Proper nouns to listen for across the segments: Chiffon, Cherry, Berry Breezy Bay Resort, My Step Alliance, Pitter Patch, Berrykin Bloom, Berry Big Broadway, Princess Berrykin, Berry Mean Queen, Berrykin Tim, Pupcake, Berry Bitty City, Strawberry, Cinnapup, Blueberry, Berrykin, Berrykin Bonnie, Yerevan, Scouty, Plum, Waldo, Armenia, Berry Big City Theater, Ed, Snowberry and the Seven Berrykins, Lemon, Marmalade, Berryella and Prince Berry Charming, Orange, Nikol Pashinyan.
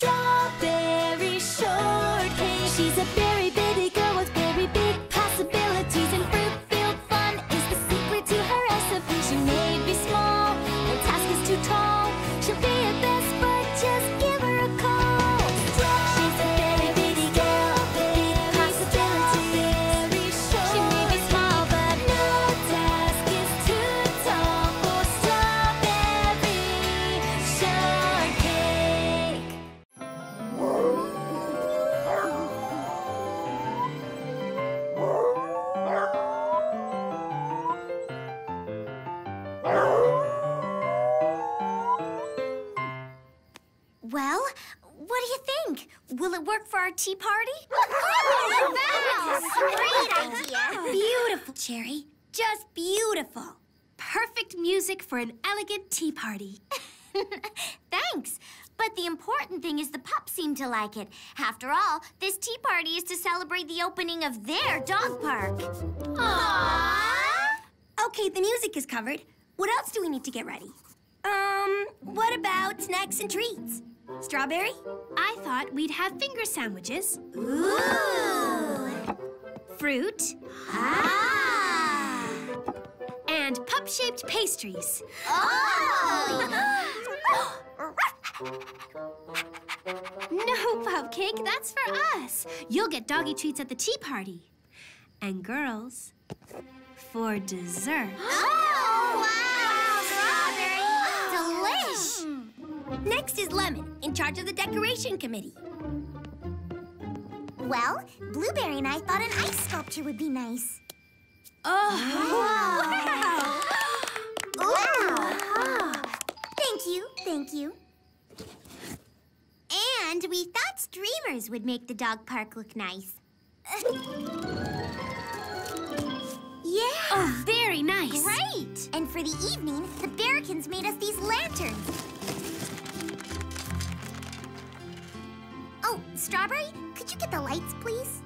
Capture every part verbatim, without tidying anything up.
Strawberry shortcake. She's a berry bitty girl with berry big possibilities, and fruit-filled fun is the secret to her recipe. She may be small, her task is too tall. She'll be a best, but just give her a call. She's a berry bitty girl with big possibilities. She may be small, but no task is too tall for strawberry shortcake. Well, what do you think? Will it work for our tea party? Wow, great idea. Beautiful, Cherry. Just beautiful. Perfect music for an elegant tea party. Thanks. But the important thing is the pups seem to like it. After all, this tea party is to celebrate the opening of their dog park. Aww. Okay, the music is covered. What else do we need to get ready? Um, what about snacks and treats? Strawberry? I thought we'd have finger sandwiches. Ooh! Fruit. Ah! And pup-shaped pastries. Oh! No, Pupcake, that's for us. You'll get doggy treats at the tea party. And girls, for dessert. Oh! Wow! Strawberry! Delish! Next is Lemon, in charge of the decoration committee. Well, Blueberry and I thought an ice sculpture would be nice. Oh! Wow! Wow! Thank you, thank you. And we thought streamers would make the dog park look nice. Yeah! Oh, very nice! Great! And for the evening, the Berrykins made us these lanterns. Oh, Strawberry, could you get the lights, please?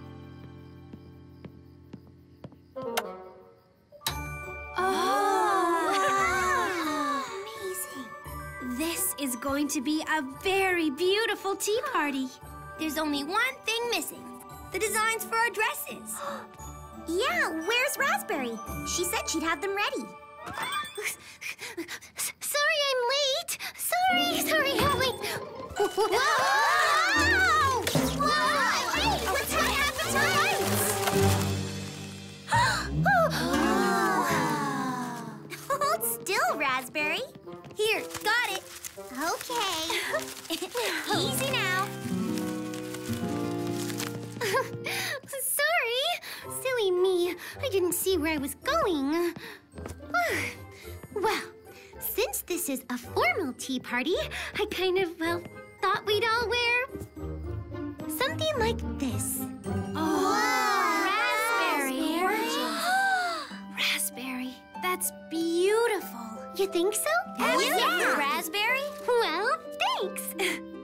This is going to be a very beautiful tea party. There's only one thing missing. The designs for our dresses. Yeah, where's Raspberry? She said she'd have them ready. Sorry I'm late. Sorry, sorry I'm late. Whoa! Whoa! Whoa! Hey, what's what happened to the lights? Hold still, Raspberry. Here, got it. Okay. Easy now. Sorry. Silly me. I didn't see where I was going. Well, since this is a formal tea party, I kind of, well, thought we'd all wear something like this. Oh. Wow. Raspberry. Raspberry. Raspberry. That's beautiful. You think so? Oh, yeah. yeah. Raspberry? Well, thanks.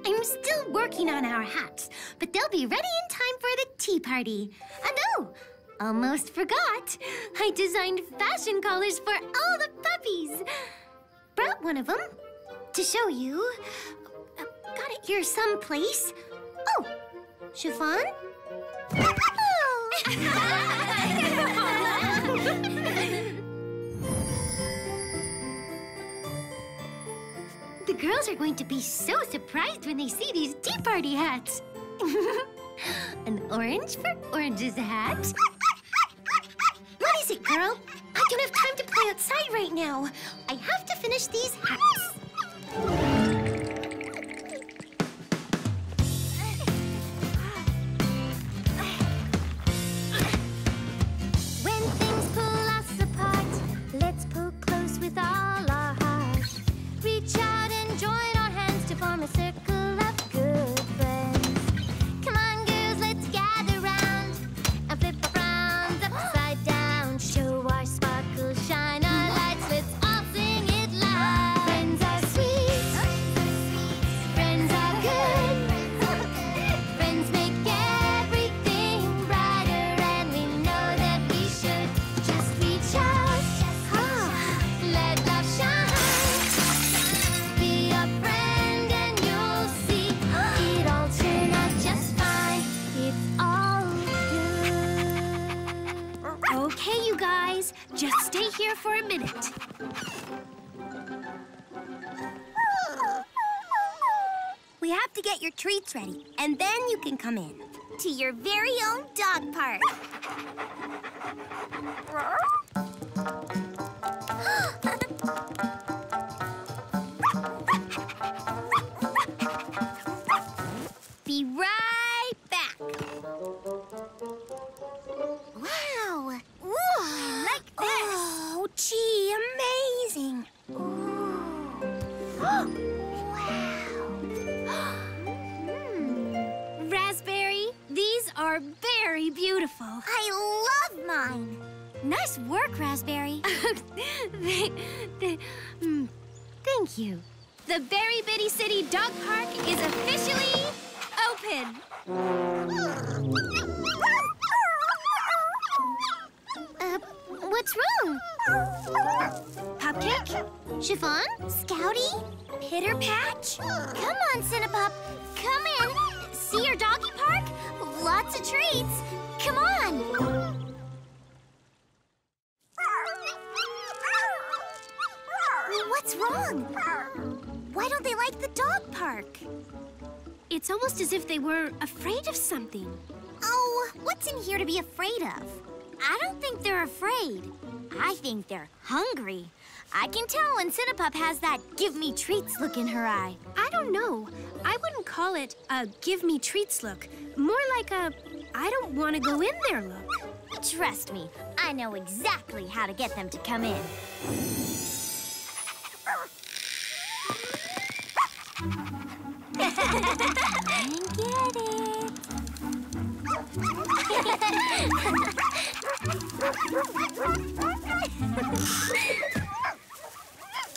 I'm still working on our hats, but they'll be ready in time for the tea party. And oh, almost forgot. I designed fashion collars for all the puppies. Brought one of them to show you. Uh, got it here someplace. Oh, Chiffon? The girls are going to be so surprised when they see these tea party hats. An orange for Orange's hat. What is it, girl? I don't have time to play outside right now. I have to finish these hats. When things pull us apart, let's pull close with all our hearts. Reach out and join our hands to form a circle of good friends. Come on, girls, let's gather round and flip rounds upside down. Show our sparkle, shine our lights, let's all sing it loud. Friends are sweet. guys. Just stay here for a minute. We have to get your treats ready, and then you can come in. To your very own dog park. Be right back. Wow. Ooh, I like this. Oh, gee, amazing. Ooh. Are very beautiful. I love mine. Nice work, Raspberry. they, they, mm, thank you. The Berry Bitty City Dog Park is officially open. uh, what's wrong? Pupcake? Chiffon? Scouty? Pitter Patch? Come on, Cinnapup. Come in. See your doggy park? Lots of treats. Come on. What's wrong? Why don't they like the dog park? It's almost as if they were afraid of something. Oh, what's in here to be afraid of? I don't think they're afraid. I think they're hungry. I can tell when Cinnapup has that give me treats look in her eye. I don't know. I wouldn't call it a give me treats look. More like a I don't want to go in there look. Trust me, I know exactly how to get them to come in. And get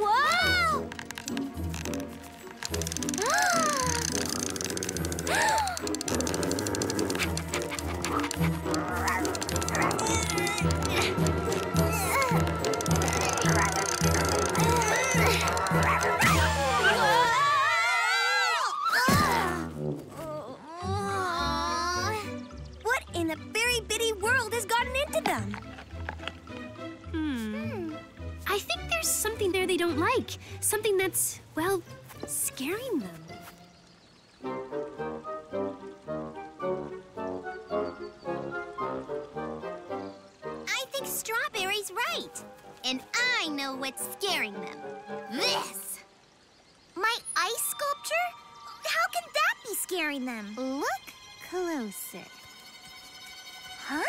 Whoa! Them. Hmm. hmm. I think there's something there they don't like. Something that's, well, scaring them. I think Strawberry's right. And I know what's scaring them. This! My ice sculpture? How can that be scaring them? Look closer. Huh?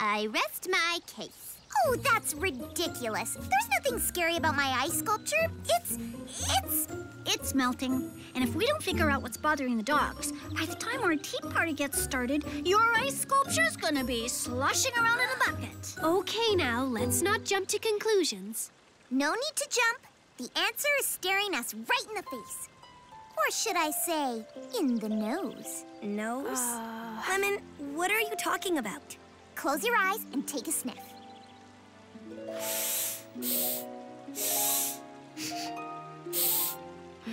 I rest my case. Oh, that's ridiculous. There's nothing scary about my ice sculpture. It's, it's... It's melting. And if we don't figure out what's bothering the dogs, by the time our tea party gets started, your ice sculpture's gonna be sloshing around in a bucket. Okay, now, let's not jump to conclusions. No need to jump. The answer is staring us right in the face. Or should I say, in the nose. Nose? Uh... Lemon, what are you talking about? Close your eyes and take a sniff.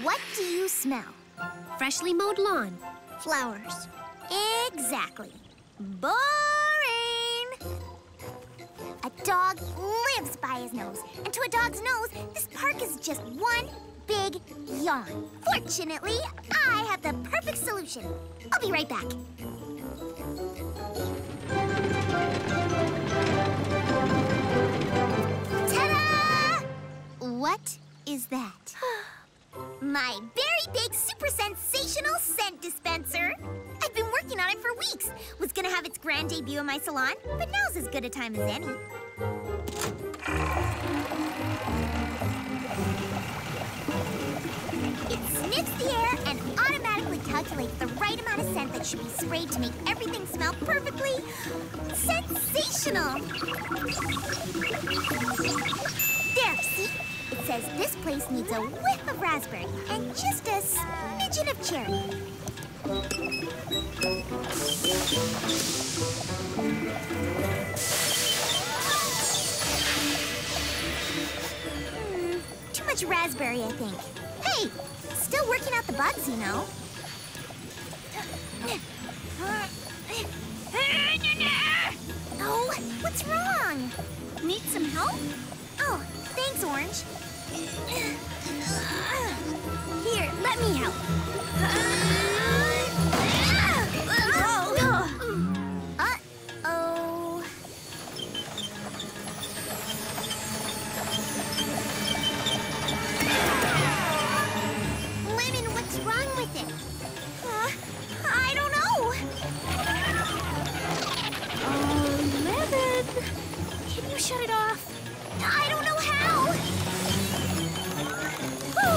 What do you smell? Freshly mowed lawn. Flowers. Exactly. Boring! A dog lives by his nose, and to a dog's nose, this park is just one big yawn. Fortunately, I have the perfect solution. I'll be right back. Ta-da! What is that? My very big, super sensational scent dispenser. I've been working on it for weeks. Was gonna have its grand debut in my salon, but now's as good a time as any. Sniffs the air and automatically calculates the right amount of scent that should be sprayed to make everything smell perfectly sensational. There, see? It says this place needs a whiff of raspberry and just a smidgen of cherry. Raspberry, I think. Hey, still working out the bugs, you know. Oh, what's wrong? Need some help? Oh, thanks, Orange. Here, let me help. Uh-oh. Lemon, what's wrong with it? Uh, I don't know. Oh, Lemon. Can you shut it off? I don't know how. Oh,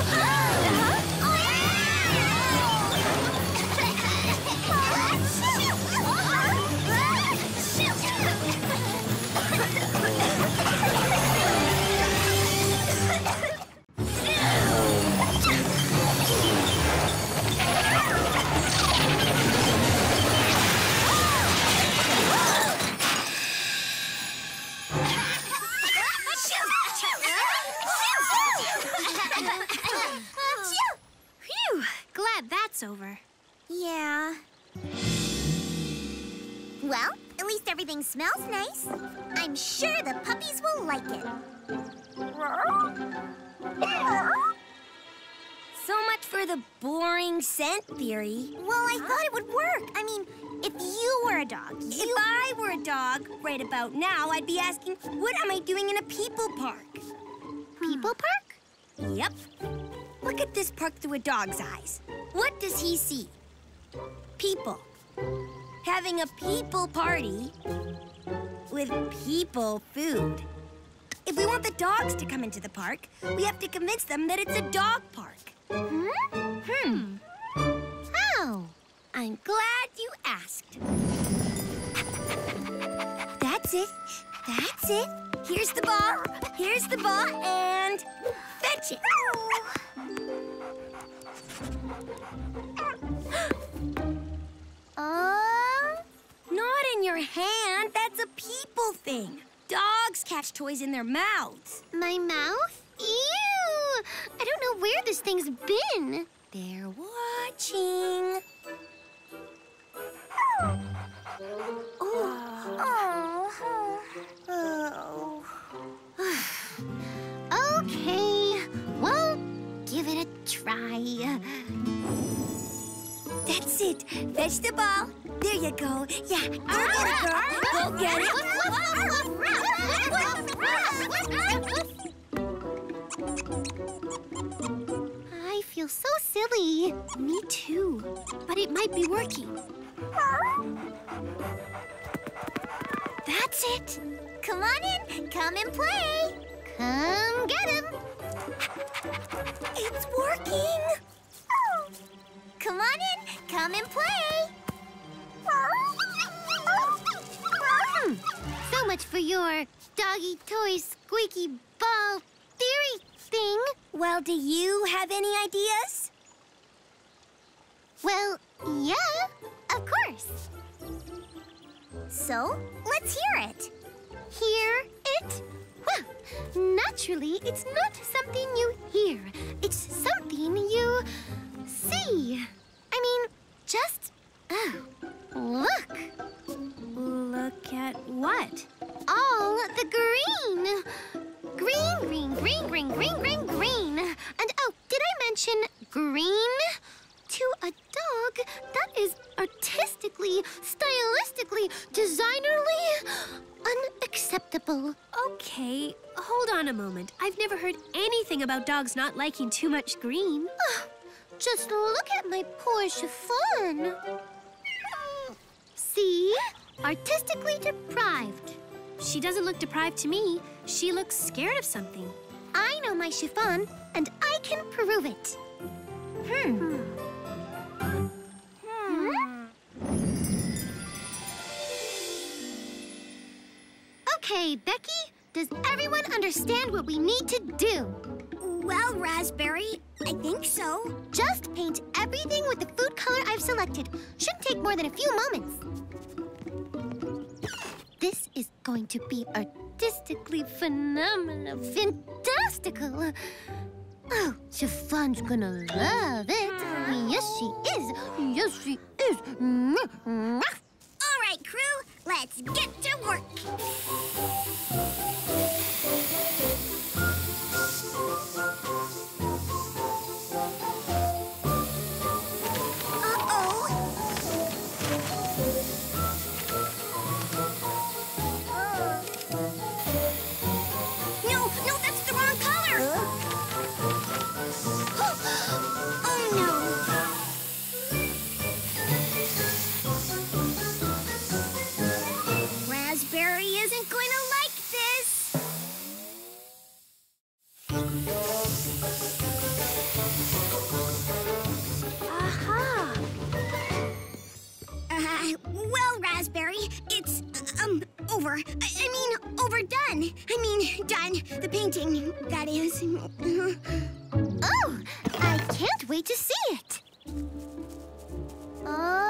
over. Yeah. Well, at least everything smells nice. I'm sure the puppies will like it. So much for the boring scent theory. Well, I thought it would work. I mean, if you were a dog, you... If I were a dog, right about now, I'd be asking, what am I doing in a people park? People park? Yep. Look at this park through a dog's eyes. What does he see? People. Having a people party with people food. If we want the dogs to come into the park, we have to convince them that it's a dog park. Hmm? Hmm. Oh, I'm glad you asked. That's it. That's it. Here's the ball. Here's the ball, and fetch it. Uh, not in your hand. That's a people thing. Dogs catch toys in their mouths. My mouth? Ew! I don't know where this thing's been. They're watching. Oh. Oh. Oh. Oh. Okay. We'll give it a try. That's it. Fetch the ball. There you go. Yeah, you get it, girl. Go get it. I feel so silly. Me too. But it might be working. That's it. Come on in. Come and play. Come get him. It's working. Come on in. Come and play. Hmm. So much for your doggy toy squeaky ball theory thing. Well, do you have any ideas? Well, yeah, of course. So, let's hear it. Hear it? Well, naturally, it's not something you hear. It's something you... see. I mean, just, oh, look. Look at what? All the green. Green, green, green, green, green, green, green. And oh, did I mention green? To a dog, that is artistically, stylistically, designerly unacceptable. Okay, hold on a moment. I've never heard anything about dogs not liking too much green. Just look at my poor chiffon. See? Artistically deprived. She doesn't look deprived to me. She looks scared of something. I know my chiffon, and I can prove it. Hmm. Hmm. Hmm? Okay, Becky, does everyone understand what we need to do? Well, Raspberry, I think so. Just paint everything with the food color I've selected. Shouldn't take more than a few moments. This is going to be artistically phenomenal, fantastical. Oh, Chiffon's gonna love it. Yes, she is. Yes, she is. All right, crew, let's get to work. I, I mean, overdone. I mean, done. The painting, that is. Oh, I can't wait to see it. Uh...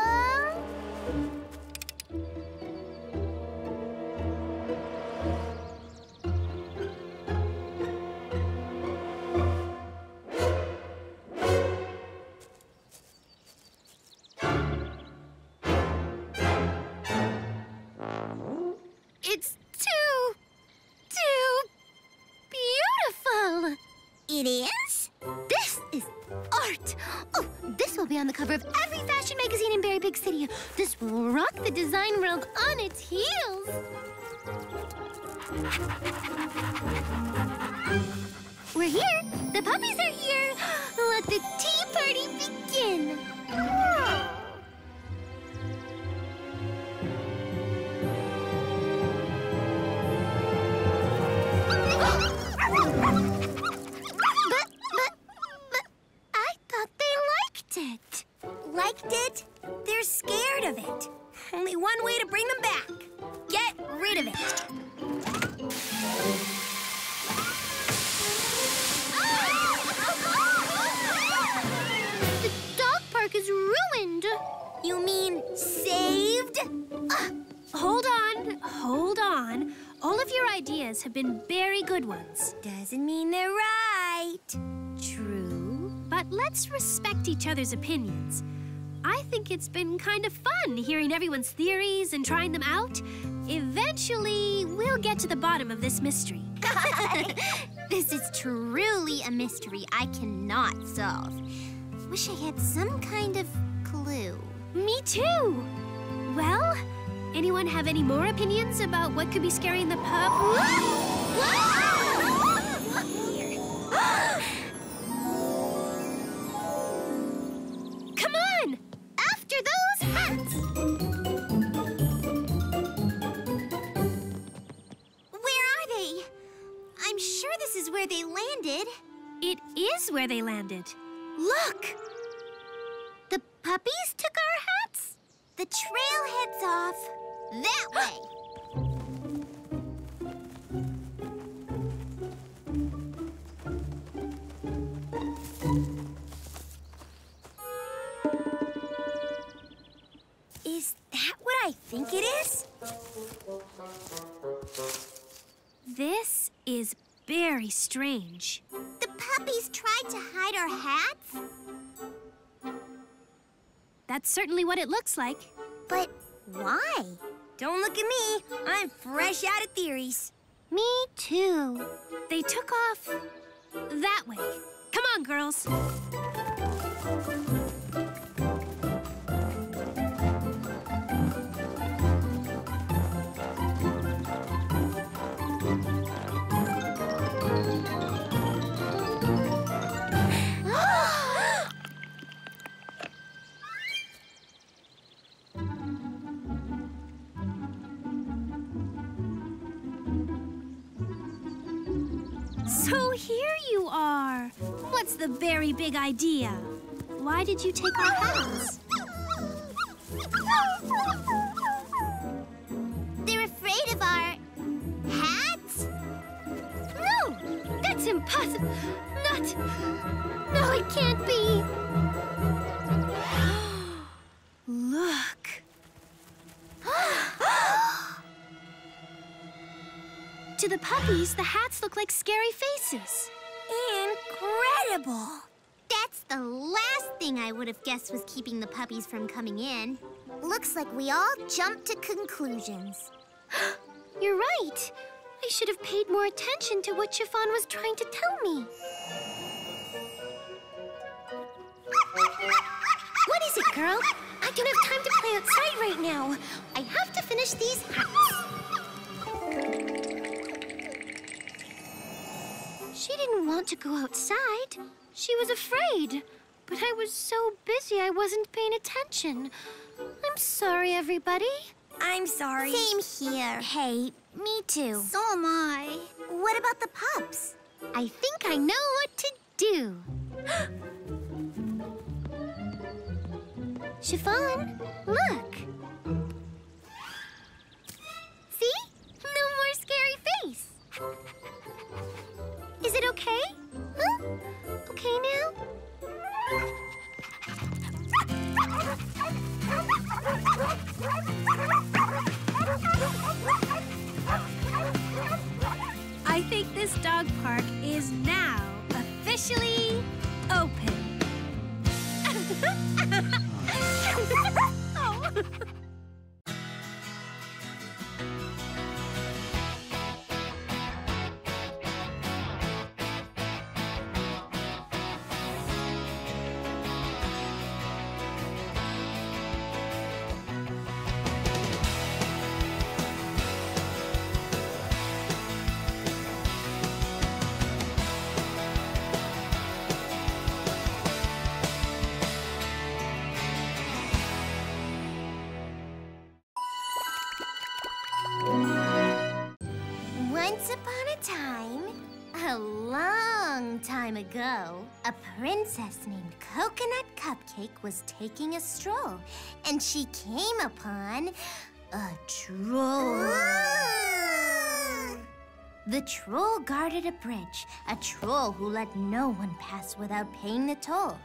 It is? This is art! Oh, this will be on the cover of every fashion magazine in Berry Big City. This will rock the design world on its heels. We're here. The puppies are here. Let the tea party begin. Liked it? They're scared of it. Only one way to bring them back. Get rid of it. The dog park is ruined. You mean saved? Uh, hold on, hold on. All of your ideas have been very good ones. Doesn't mean they're right. True, but let's respect each other's opinions. I think it's been kind of fun hearing everyone's theories and trying them out. Eventually, we'll get to the bottom of this mystery. This is truly a mystery I cannot solve. Wish I had some kind of clue. Me too. Well, anyone have any more opinions about what could be scaring the pup? Come on! After those hats! Where are they? I'm sure this is where they landed. It is where they landed. Look! The puppies took our hats? The trail heads off that way. Is that what I think it is? This is very strange. The puppies tried to hide our hats? That's certainly what it looks like. But why? Don't look at me. I'm fresh out of theories. Me too. They took off that way. Come on, girls. What's the very big idea? Why did you take our hats? They're afraid of our hats? No! That's impossible! Not! No, it can't be! Look! To the puppies, the hats look like scary faces. And Incredible! That's the last thing I would have guessed was keeping the puppies from coming in. Looks like we all jumped to conclusions. You're right. I should have paid more attention to what Chiffon was trying to tell me. What is it, girl? I don't have time to play outside right now. I have to finish these hats. She didn't want to go outside. She was afraid. But I was so busy I wasn't paying attention. I'm sorry, everybody. I'm sorry. Same here. Hey, me too. So am I. What about the pups? I think I know what to do. Chiffon, look. See? No more scary face. Is it okay? Huh? Okay now? I think this dog park is now officially open. Oh. Ago, a princess named Coconut Cupcake was taking a stroll, and she came upon a troll. Ah! The troll guarded a bridge, a troll who let no one pass without paying the toll.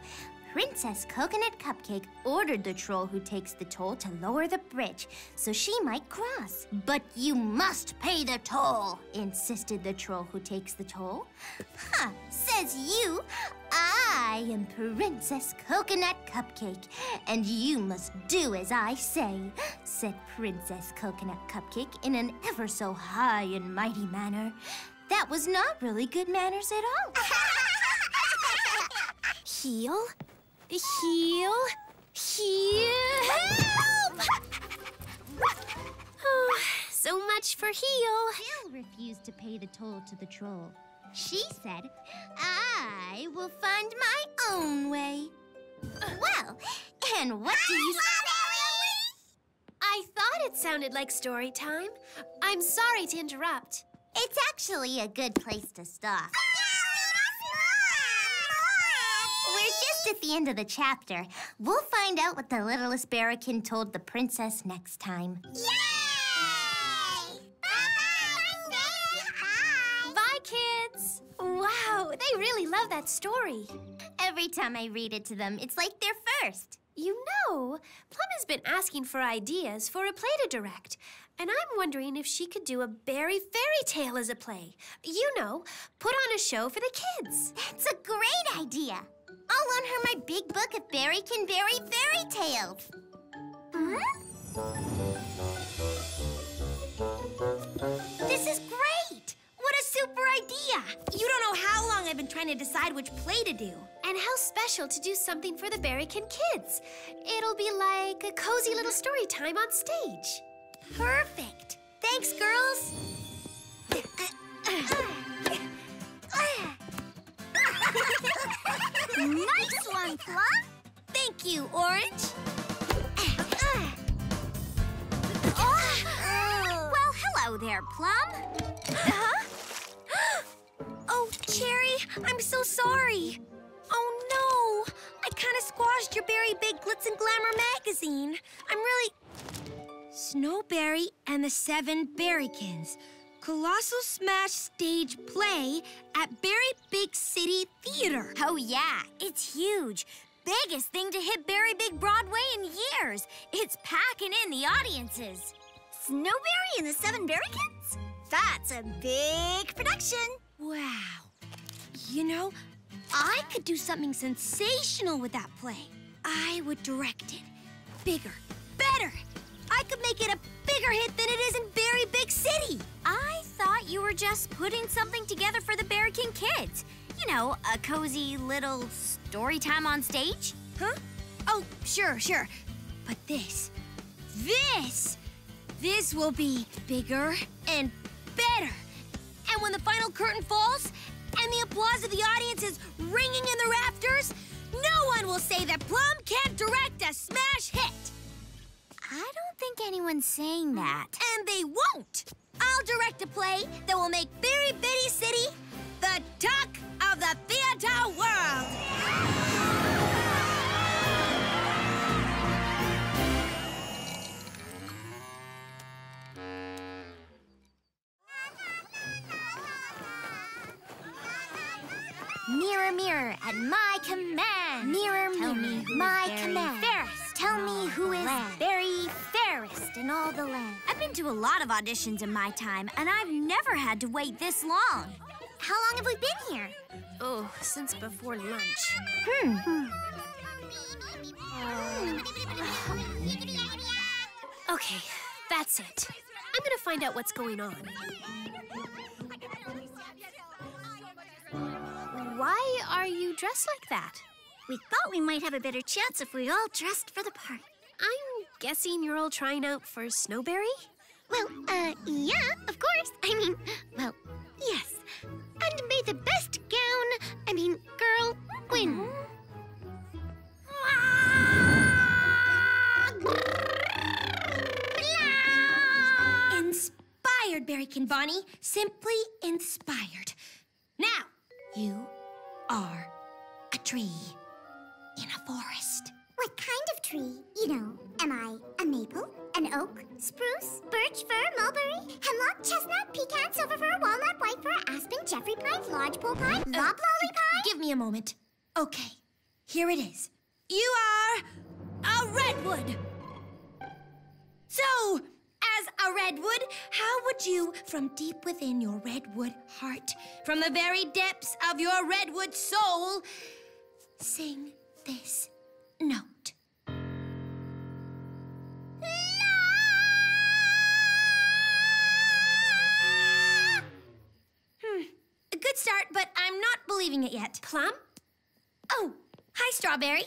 Princess Coconut Cupcake ordered the troll who takes the toll to lower the bridge so she might cross. But you must pay the toll, insisted the troll who takes the toll. Ha, huh, says you, I am Princess Coconut Cupcake, and you must do as I say, said Princess Coconut Cupcake in an ever so high and mighty manner. That was not really good manners at all. Heel? Heel? Heel? Help! Oh, so much for Heel. Heel refused to pay the toll to the troll. She said, I will find my own way. Well, and what do you say? I thought it sounded like story time. I'm sorry to interrupt. It's actually a good place to stop. At the end of the chapter, we'll find out what the littlest Berrykin told the princess next time. Yay! Bye! Bye, kids! Wow, they really love that story. Every time I read it to them, it's like they're first. You know, Plum has been asking for ideas for a play to direct, and I'm wondering if she could do a berry fairy tale as a play. You know, put on a show for the kids. That's a great idea. I'll loan her my big book of Berrykin Berry fairy tales. Hmm? This is great! What a super idea! You don't know how long I've been trying to decide which play to do. And how special to do something for the Berrykin kids. It'll be like a cozy little story time on stage. Perfect! Thanks, girls! Nice one, Plum! Thank you, Orange. Oh. Well, hello there, Plum. Uh-huh. Oh, Cherry, I'm so sorry. Oh, no. I kind of squashed your Berry Big Glitz and Glamour magazine. I'm really... Snowberry and the Seven Berrykins. Colossal Smash Stage Play at Berry Big City Theater. Oh, yeah. It's huge. Biggest thing to hit Berry Big Broadway in years. It's packing in the audiences. Snowberry and the Seven Berrykins? That's a big production. Wow. You know, I could do something sensational with that play. I would direct it. Bigger, better. I could make it a bigger hit than it is in Berry Big City. I thought you were just putting something together for the Berrykin kids. You know, a cozy little story time on stage. Huh? Oh, sure, sure. But this, this, this will be bigger and better. And when the final curtain falls, and the applause of the audience is ringing in the rafters, no one will say that Plum can't direct a smash hit. I don't think anyone's saying that. And they won't. I'll direct a play that will make Berry Bitty City the talk of the theater world. Mirror, mirror, at my command. Mirror, tell mirror, me my command. Fairest, tell me who is very fairest in all the land. I've been to a lot of auditions in my time, and I've never had to wait this long. How long have we been here? Oh, since before lunch. Hmm. hmm. Uh, okay, that's it. I'm gonna find out what's going on. Why are you dressed like that? We thought we might have a better chance if we all dressed for the part. I'm guessing you're all trying out for Snowberry? Well, uh, yeah, of course. I mean, well, yes. And may the best gown, I mean, girl, win. Mm-hmm. Inspired, Berrykin Bonnie. Simply inspired. Now, you are a tree in a forest. What kind of tree? You know, am I a maple, an oak, spruce, birch, fir, mulberry, hemlock, chestnut, pecan, silver fir, walnut, white fir, aspen, Jeffrey pine, lodgepole pine, uh, loblolly pine? Give me a moment. Okay, here it is. You are a redwood. So, as a redwood, how would you, from deep within your redwood heart, from the very depths of your redwood soul, sing this note? La! Hmm. A good start, but I'm not believing it yet. Plum? Oh, hi, Strawberry.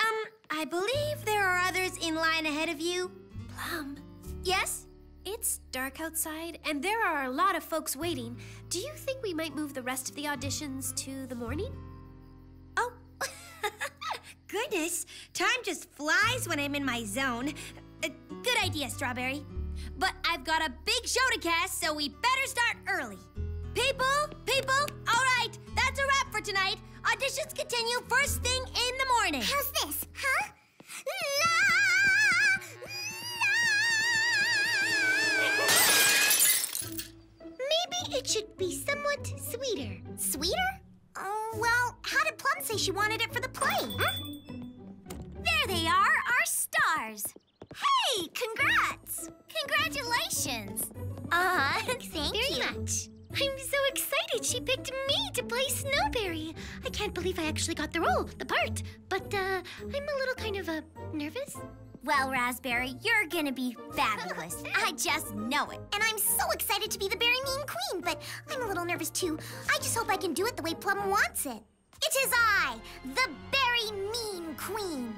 Um, I believe there are others in line ahead of you. Plum? Yes? It's dark outside, and there are a lot of folks waiting. Do you think we might move the rest of the auditions to the morning? Oh. Goodness, time just flies when I'm in my zone. Uh, good idea, Strawberry. But I've got a big show to cast, so we better start early. People, people, all right, that's a wrap for tonight. Auditions continue first thing in the morning. How's this, huh? La, la. Maybe it should be somewhat sweeter. Sweeter? Oh, well, how did Plum say she wanted it for the play? Huh? There they are, our stars. Hey, congrats. Congratulations. Aw, thank you very much. I'm so excited she picked me to play Snowberry. I can't believe I actually got the role, the part. But, uh, I'm a little kind of, uh, nervous. Well, Raspberry, you're gonna be fabulous. I just know it. And I'm so excited to be the Berry Mean Queen, but I'm a little nervous too. I just hope I can do it the way Plum wants it. It is I, the Berry Mean Queen.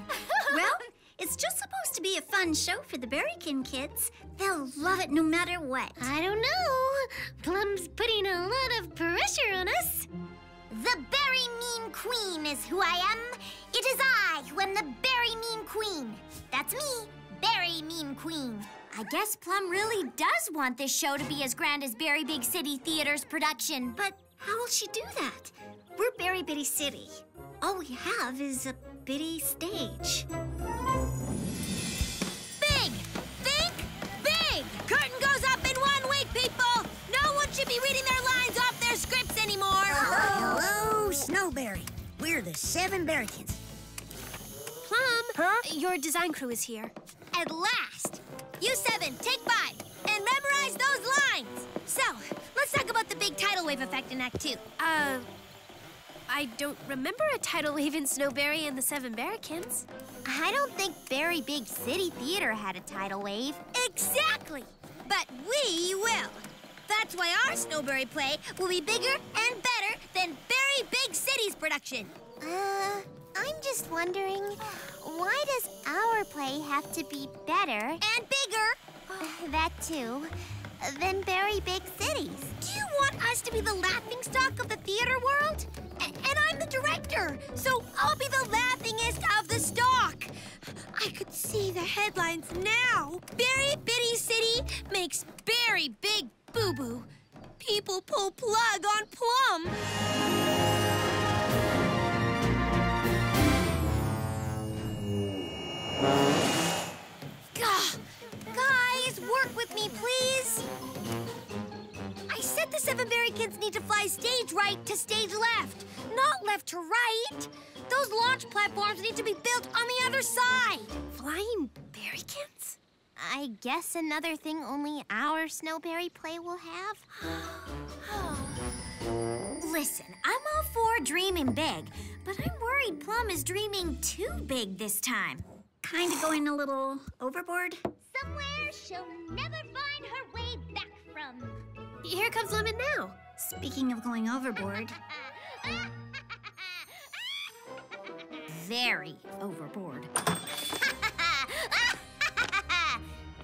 Well, it's just supposed to be a fun show for the Berrykin kids. They'll love it no matter what. I don't know. Plum's putting a lot of pressure on us. The Berry Mean Queen is who I am. It is I who am the Berry Mean Queen. That's me, Berry Mean Queen. I guess Plum really does want this show to be as grand as Berry Big City Theater's production. But how will she do that? We're Berry Bitty City. All we have is a bitty stage. Big! Think big! Curtain goes up in one week, people! No one should be reading their lines off their scripts anymore! Hello, hello Snowberry. We're the Seven Berrykins. Plum, huh? Your design crew is here. At last! You seven, take five, and memorize those lines! So, let's talk about the big tidal wave effect in Act Two. Uh, I don't remember a tidal wave in Snowberry and the Seven Berrykins. I don't think Berry Big City Theater had a tidal wave. Exactly! But we will. That's why our Snowberry play will be bigger and better than Berry Big City's production. Uh, I'm just wondering, why does our play have to be better... And bigger! That too. Than Berry Big City's. Do you want us to be the laughingstock of the theater world? A and I'm the director, so I'll be the laughingest of the stock. I could see the headlines now. Berry Bitty City makes Berry Big Boo-Boo. People pull plug on Plum. Gah! Guys, work with me, please. I said the Seven Berrykins need to fly stage right to stage left, not left to right. Those launch platforms need to be built on the other side. Flying Berrykins? I guess another thing only our Snowberry play will have. Listen, I'm all for dreaming big, but I'm worried Plum is dreaming too big this time. Kind of going a little overboard. Somewhere she'll never find her way back from. Here comes Lemon now. Speaking of going overboard. Very overboard.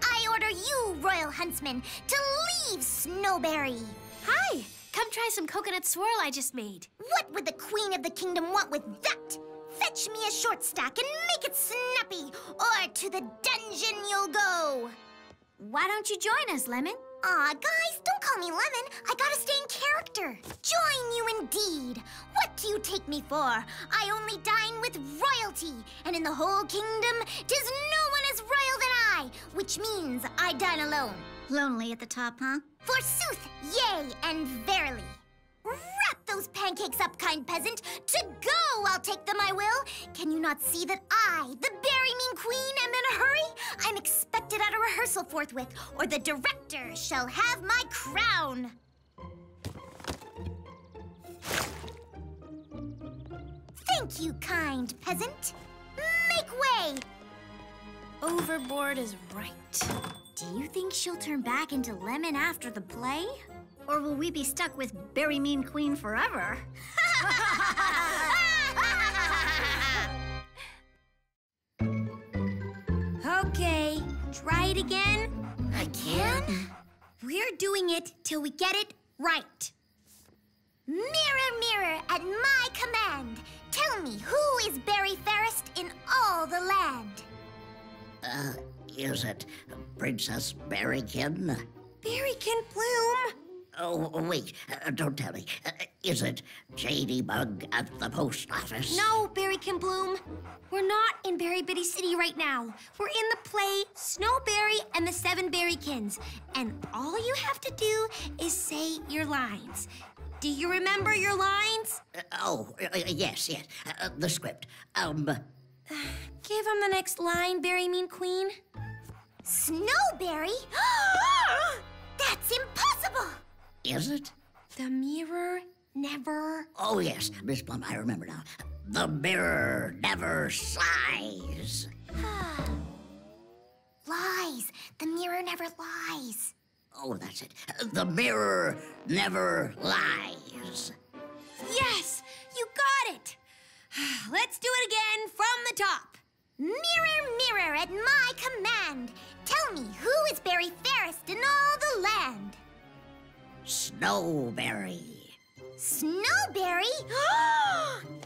I order you, Royal Huntsman, to leave Snowberry. Hi, come try some coconut swirl I just made. What would the Queen of the Kingdom want with that? Fetch me a short stack and make it snappy, or to the dungeon you'll go. Why don't you join us, Lemon? Aw, guys, don't call me Lemon. I gotta stay in character. Join you indeed. What do you take me for? I only dine with royalty, and in the whole kingdom, tis no one as royal than I, which means I dine alone. Lonely at the top, huh? Forsooth, yea, and verily. Wrap those pancakes up, kind peasant. To go, I'll take them, I will. Can you not see that I, the Berry Mean Queen, am in a hurry? I'm expected at a rehearsal forthwith, or the director shall have my crown. Thank you, kind peasant. Make way. Overboard is right. Do you think she'll turn back into Lemon after the play? Or will we be stuck with Berry Mean Queen forever? Okay, try it again. Again? We're doing it till we get it right. Mirror, mirror, at my command, tell me who is berry fairest in all the land? Uh, is it Princess Berrykin? Berrykin Bloom? Oh, wait, uh, don't tell me. Uh, is it Jadybug at the post office? No, Berrykin Bloom. We're not in Berry Bitty City right now. We're in the play Snowberry and the Seven Berrykins. And all you have to do is say your lines. Do you remember your lines? Uh, oh, uh, yes, yes. Uh, the script. Um... Uh, give him the next line, Berry Mean Queen. Snowberry? That's impossible! Is it? The mirror never... Oh, yes, Miss Plum, I remember now. The mirror never sighs. Lies. The mirror never lies. Oh, that's it. The mirror never lies. Yes, you got it. Let's do it again from the top. Mirror, mirror, at my command, tell me who is berry fairest in all the land? Snowberry. Snowberry?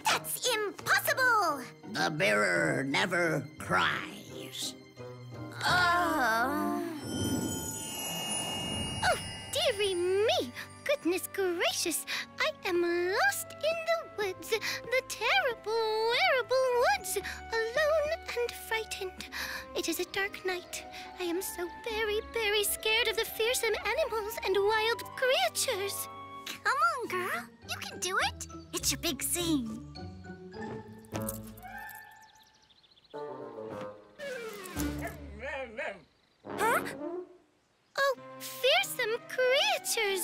That's impossible! The mirror never cries. Oh. Oh, dearie me! Goodness gracious, I am lost in the woods, the terrible, wearable woods, alone and frightened. It is a dark night. I am so very, very scared of the fearsome animals and wild creatures. Come on, girl. You can do it. It's your big scene. Huh? Oh, fearsome creatures!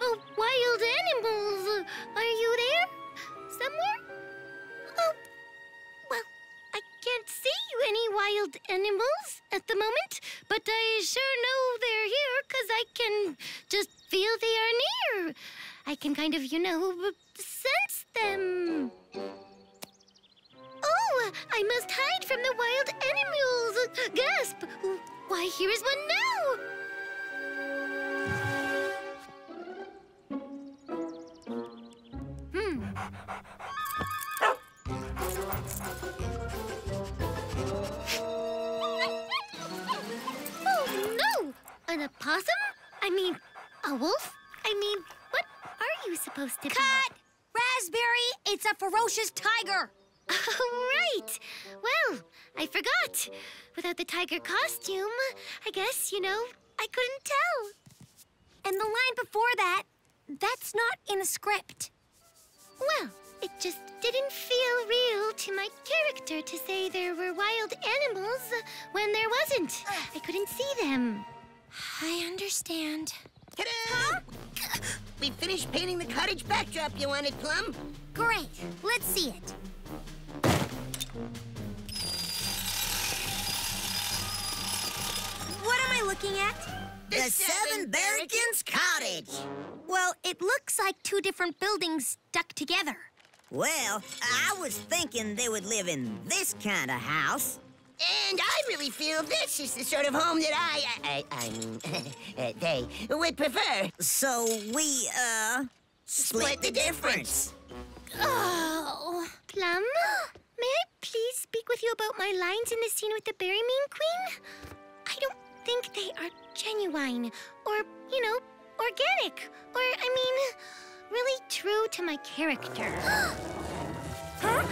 Oh, wild animals! Are you there? Somewhere wild animals at the moment, but I sure know they're here because I can just feel they are near. I can kind of, you know, sense them. Oh, I must hide from the wild animals. Gasp! Why, here is one now! Oh, no! An opossum? I mean, a wolf? I mean, what are you supposed to be? Cut! Raspberry, it's a ferocious tiger. Oh, right. Well, I forgot. Without the tiger costume, I guess, you know, I couldn't tell. And the line before that, that's not in the script. Well, it just didn't feel real to my character to say there were wild animals when there wasn't. I couldn't see them. I understand. Ta-da! Huh? We finished painting the cottage backdrop you wanted, Plum. Great. Let's see it. What am I looking at? The, the Seven Berrykins' cottage. Well, it looks like two different buildings stuck together. Well, I was thinking they would live in this kind of house. And I really feel this is the sort of home that I, I, I, I they would prefer. So we, uh, split, split the difference. difference. Oh, Plum, may I please speak with you about my lines in the scene with the Berry Mean Queen? I don't think they are genuine, or, you know, organic, or, I mean, really true to my character. Huh?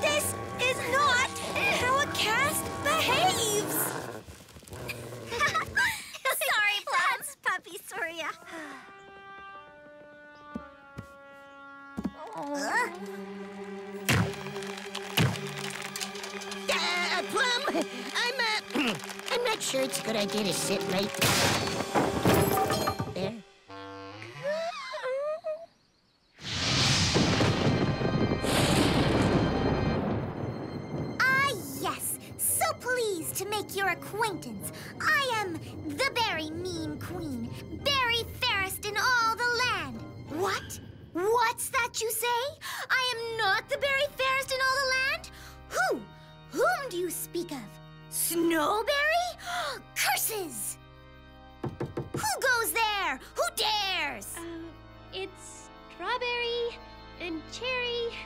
This is not how a cast behaves! Sorry, Plum. That's Puppy Surya. Uh? Uh, Plum, I'm, uh... I'm not sure it's a good idea to sit right there. Ah, yes. So pleased to make your acquaintance. I am the Berry Mean Queen, Berry fairest in all the land. What? What's that you say? I am not the Berry fairest in all the land? Who? Whom do you speak of? Snowberry? Curses! Who goes there? Who dares? Um, it's Strawberry and Cherry.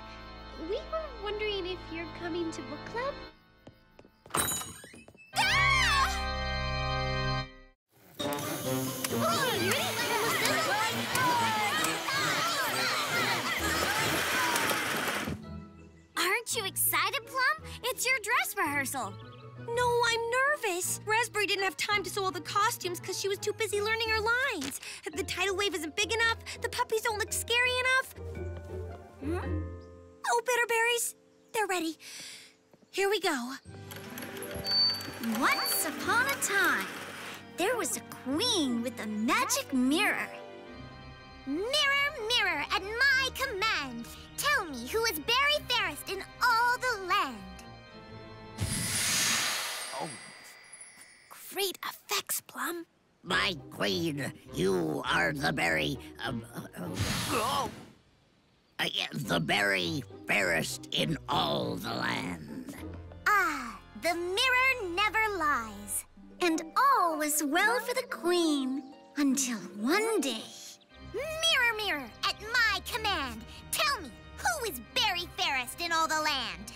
We were wondering if you're coming to book club? Ah! Oh, really? Aren't you excited, Plum? It's your dress rehearsal. No, I'm nervous. Raspberry didn't have time to sew all the costumes because she was too busy learning her lines. The tidal wave isn't big enough. The puppies don't look scary enough. Hmm? Oh, Bitterberries, they're ready. Here we go. Once upon a time, there was a queen with a magic mirror. Mirror, mirror, at my command, tell me who is berry fairest in all the land. Great effects, Plum. My queen, you are the berry... Um, uh, oh, uh, the berry fairest in all the land. Ah, the mirror never lies. And all was well for the queen until one day. Mirror, mirror, at my command, tell me who is berry fairest in all the land.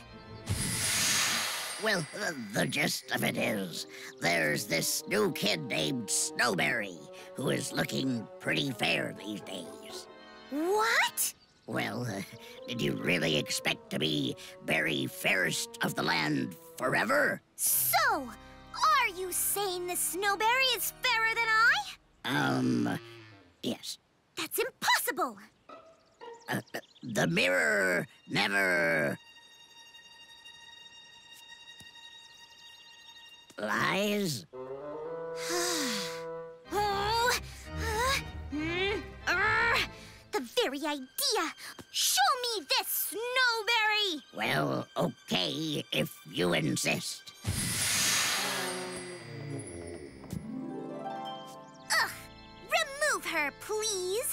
Well, the, the gist of it is, there's this new kid named Snowberry who is looking pretty fair these days. What? Well, uh, did you really expect to be berry fairest of the land forever? So, are you saying the Snowberry is fairer than I? Um, yes. That's impossible. Uh, the mirror never... lies. Oh, uh, mm, uh, the very idea. Show me this Snowberry! Well, okay, if you insist. Ugh! Remove her, please!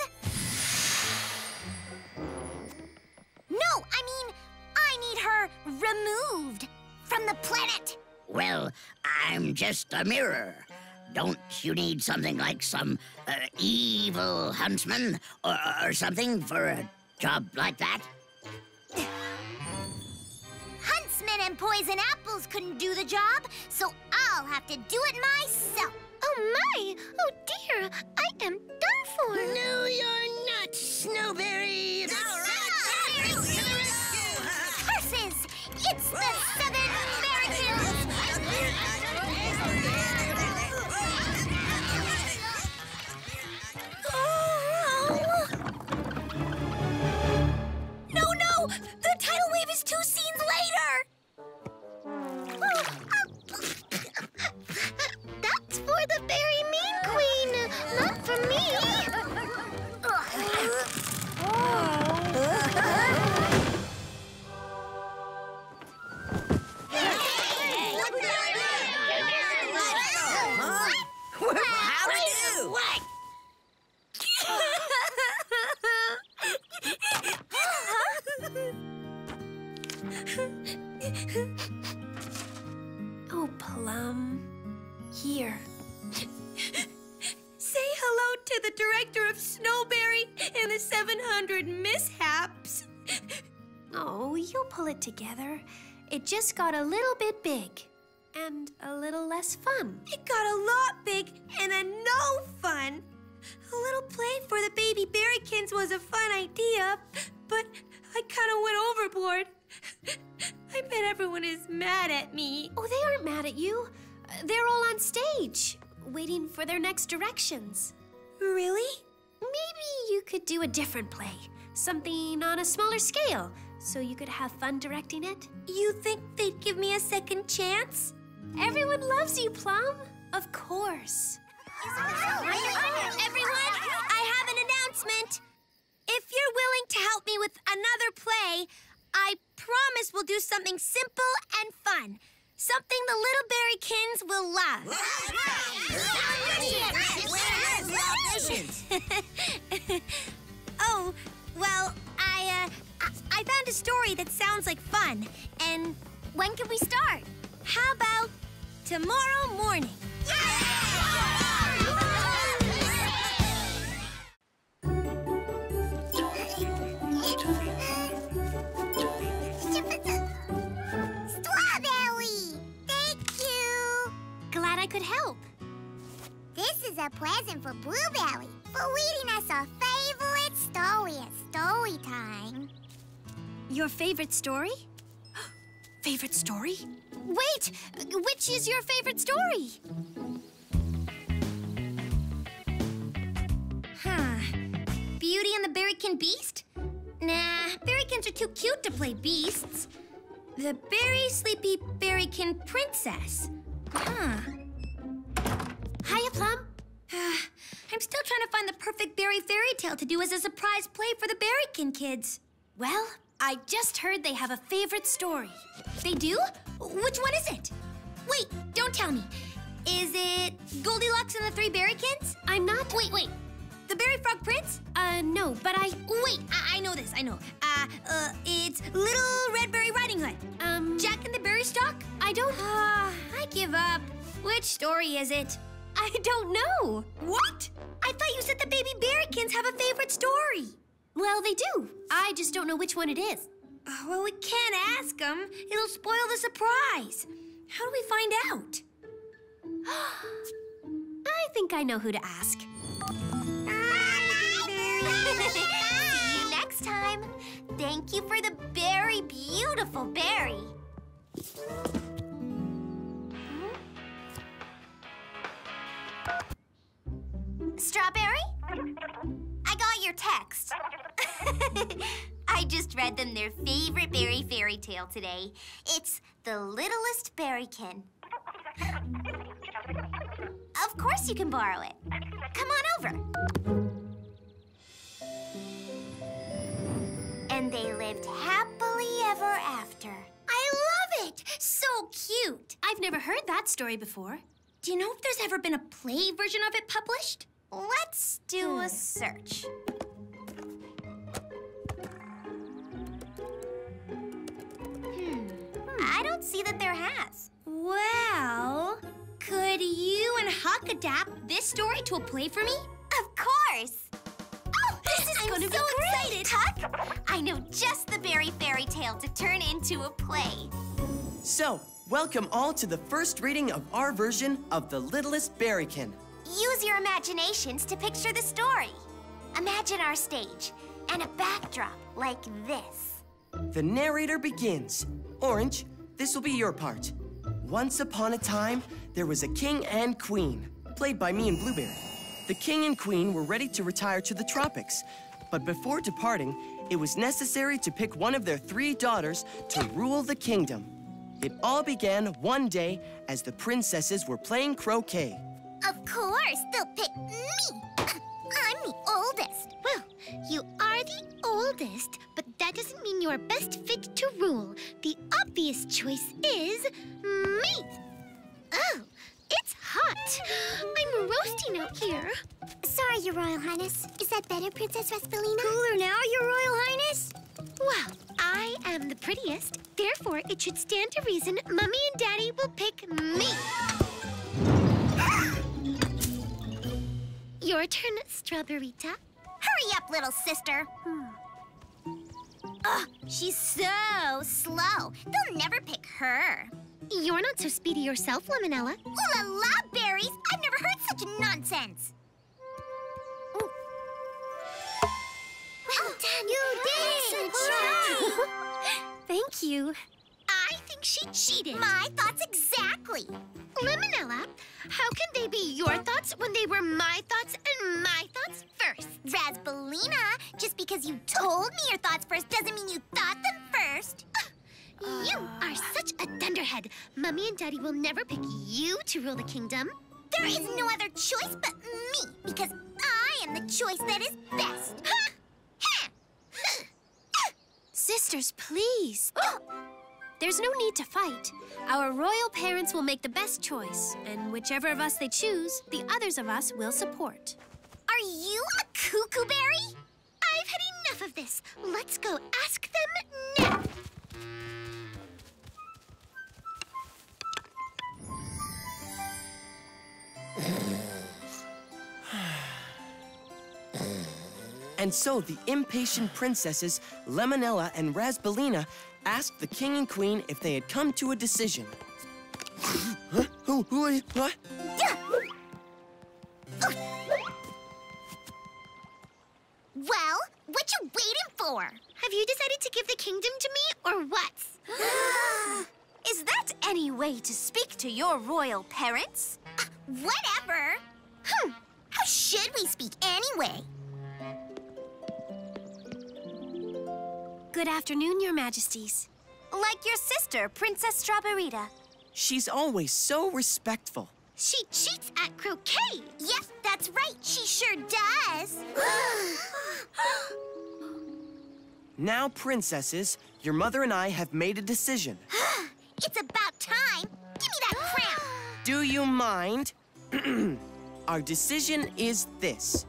No, I mean, I need her removed from the planet! Well, I'm just a mirror. Don't you need something like some uh, evil huntsman or, or something for a job like that? Huntsmen and poison apples couldn't do the job, so I'll have to do it myself. Oh, my! Oh, dear! I am done for! No, you're not, Snowberry! It's all right! Curses! It's the Seven Berrykins! The tidal wave is two scenes later! That's for the Berry Mean Queen, not for me! How do you do? What? Oh, Plum. Here. Say hello to the director of Snowberry and the seven hundred Mishaps. Oh, you'll pull it together. It just got a little bit big. And a little less fun. It got a lot big and a no fun. A little play for the baby Berrykins was a fun idea, but I kind of went overboard. I bet everyone is mad at me. Oh, they aren't mad at you. They're all on stage, waiting for their next directions. Really? Maybe you could do a different play, something on a smaller scale, so you could have fun directing it. You think they'd give me a second chance? Everyone loves you, Plum. Of course. Everyone, I have an announcement. If you're willing to help me with another play, I promise we'll do something simple and fun. Something the little Berrykins will love. Oh, well, I, uh, I found a story that sounds like fun. And when can we start? How about tomorrow morning? Could help. This is a present for Blueberry for reading us our favorite story at story time. Your favorite story? Favorite story? Wait, which is your favorite story? Huh. Beauty and the Berrykin Beast? Nah, Berrykins are too cute to play beasts. The Berry Sleepy Berrykin Princess. Huh. Hiya, Plum. Uh, I'm still trying to find the perfect berry fairy tale to do as a surprise play for the Berrykin kids. Well, I just heard they have a favorite story. They do? Which one is it? Wait, don't tell me. Is it Goldilocks and the Three Berrykins? I'm not. Wait, wait. The Berry Frog Prince? Uh, no, but I... Wait, I, I know this, I know. Uh, uh, it's Little Red Berry Riding Hood. Um... Jack and the Berry Stalk? I don't... Ah, uh, I give up. Which story is it? I don't know. What? I thought you said the baby Berrykins have a favorite story. Well, they do. I just don't know which one it is. Oh, well, we can't ask them. It'll spoil the surprise. How do we find out? I think I know who to ask. See you next time. Thank you for the very beautiful berry. Strawberry? I got your text. I just read them their favorite berry fairy tale today. It's The Littlest Berrykin. Of course you can borrow it. Come on over. And they lived happily monster. I love it! So cute! I've never heard that story before. Do you know if there's ever been a play version of it published? Let's do a search. Hmm. I don't see that there has. Well, could you and Huck adapt this story to a play for me? Of course! Oh, this is I'm going to so be great. excited, Huck! I know just the Berry fairy tale to turn into a play. So, welcome all to the first reading of our version of The Littlest Berrykin. Use your imaginations to picture the story. Imagine our stage and a backdrop like this. The narrator begins. Orange, this will be your part. Once upon a time, there was a king and queen, played by me and Blueberry. The king and queen were ready to retire to the tropics, but before departing, it was necessary to pick one of their three daughters to rule the kingdom. It all began one day as the princesses were playing croquet. Of course, they'll pick me. I'm the oldest. Well, you are the oldest, but that doesn't mean you are best fit to rule. The obvious choice is me. Oh, it's hot. I'm roasting out here. Sorry, Your Royal Highness. Is that better, Princess Raspelina? Cooler now, Your Royal Highness. Well, I am the prettiest. Therefore, it should stand to reason Mummy and Daddy will pick me. Your turn, Strawberryta. Hurry up, little sister. Hmm. Ugh, she's so slow. They'll never pick her. You're not so speedy yourself, Lemonella. Ooh la la, berries! I've never heard such nonsense. Ooh. Well oh, done. You did it! Thank you. I think she cheated. My thoughts exactly. Lemonella, how can they be your thoughts when they were my thoughts and my thoughts first? Raspelina, just because you told me your thoughts first doesn't mean you thought them first. Uh, you are such a dunderhead. Mummy and Daddy will never pick you to rule the kingdom. There is no other choice but me, because I am the choice that is best. Sisters, please. There's no need to fight. Our royal parents will make the best choice, and whichever of us they choose, the others of us will support. Are you a cuckoo berry? I've had enough of this. Let's go ask them now. And so the impatient princesses, Lemonella and Raspelina, asked the king and queen if they had come to a decision. Huh? Who, who are you? What? Yeah. Uh. Well, what you waiting for? Have you decided to give the kingdom to me, or what? Is that any way to speak to your royal parents? Uh, whatever. Hmm. How should we speak anyway? Good afternoon, Your Majesties. Like your sister, Princess Strawberryta. She's always so respectful. She cheats at croquet. Yes, that's right. She sure does. Now, princesses, your mother and I have made a decision. It's about time. Give me that crown. Do you mind? Our decision is this.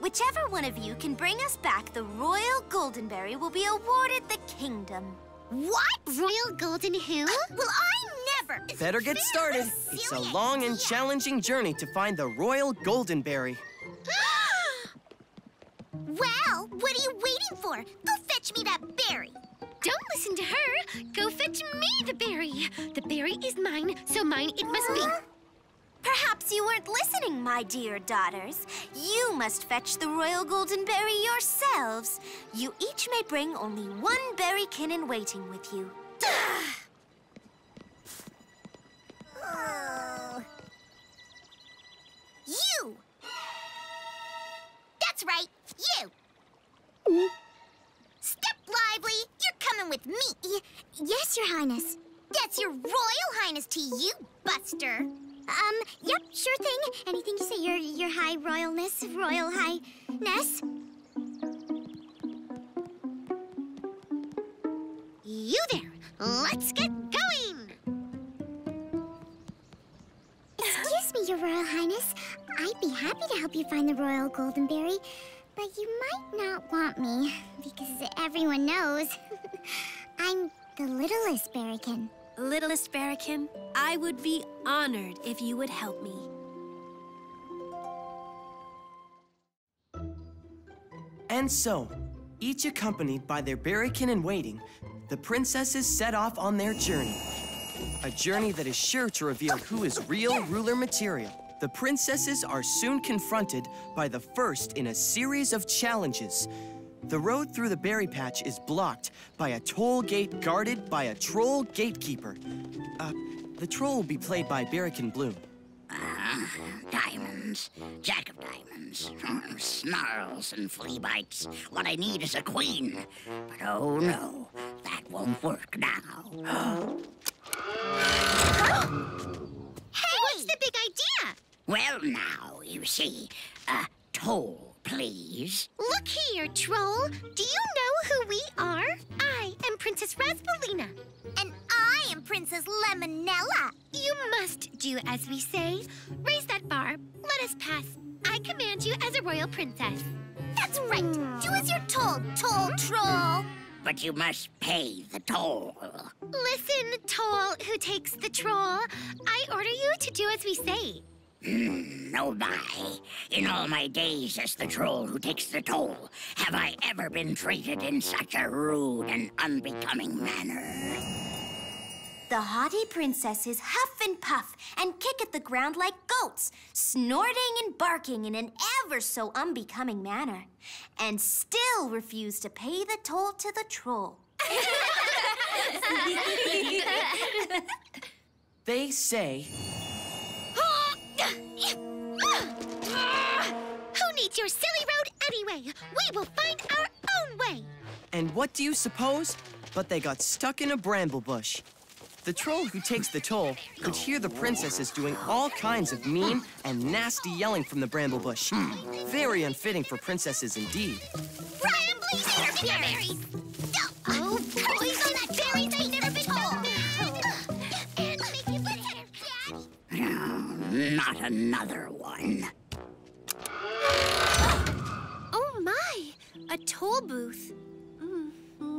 Whichever one of you can bring us back the Royal Goldenberry will be awarded the kingdom. What? Royal Golden who? Uh, well, I never... Better get started. It's a long and challenging journey to find the Royal Goldenberry. Well, what are you waiting for? Go fetch me that berry. Don't listen to her. Go fetch me the berry. The berry is mine, so mine it must be. Perhaps you weren't listening, my dear daughters. You must fetch the Royal Goldenberry yourselves. You each may bring only one berrykin in waiting with you. Oh. You! That's right, you! Mm. Step lively! You're coming with me! Y- yes, Your Highness. That's your Royal Highness to you, Buster. Um, yep, sure thing. Anything you say, your, your high royalness, royal highness. Let's get going! Excuse me, Your Royal Highness. I'd be happy to help you find the Royal Goldenberry, but you might not want me, because everyone knows I'm the Littlest Berrykin. Littlest Berrykin, I would be honored if you would help me. And so, each accompanied by their Berrykin-in-waiting, the princesses set off on their journey. A journey that is sure to reveal who is real ruler material. The princesses are soon confronted by the first in a series of challenges. The road through the berry patch is blocked by a toll gate guarded by a troll gatekeeper. Uh, the troll will be played by Berrykin Bloom. Uh, diamonds, jack of diamonds, snarls and flea bites. What I need is a queen, but oh no, that won't work now. Hey, what's the big idea? Well, now you see, a toll, please. Look here, troll. Do you know who we are? I am Princess Raspelina. And I am Princess Lemonella. You must do as we say. Raise that bar. Let us pass. I command you as a royal princess. That's right. Mm. Do as you're told, Toll Troll. But you must pay the toll. Listen, Toll, who takes the troll. I order you to do as we say. Mm, oh my, in all my days as the troll who takes the toll, have I ever been treated in such a rude and unbecoming manner. The haughty princesses huff and puff and kick at the ground like goats, snorting and barking in an ever so unbecoming manner, and still refuse to pay the toll to the troll. They say... Who needs your silly road anyway? We will find our own way! And what do you suppose? But they got stuck in a bramble bush. The troll who takes the toll could hear the princesses doing all kinds of mean and nasty yelling from the bramble bush. Hmm. Very unfitting for princesses indeed. Brambly, never been berries! Oh, boys on that berries, I never been told! And not another one. Oh my! A toll booth. Mm,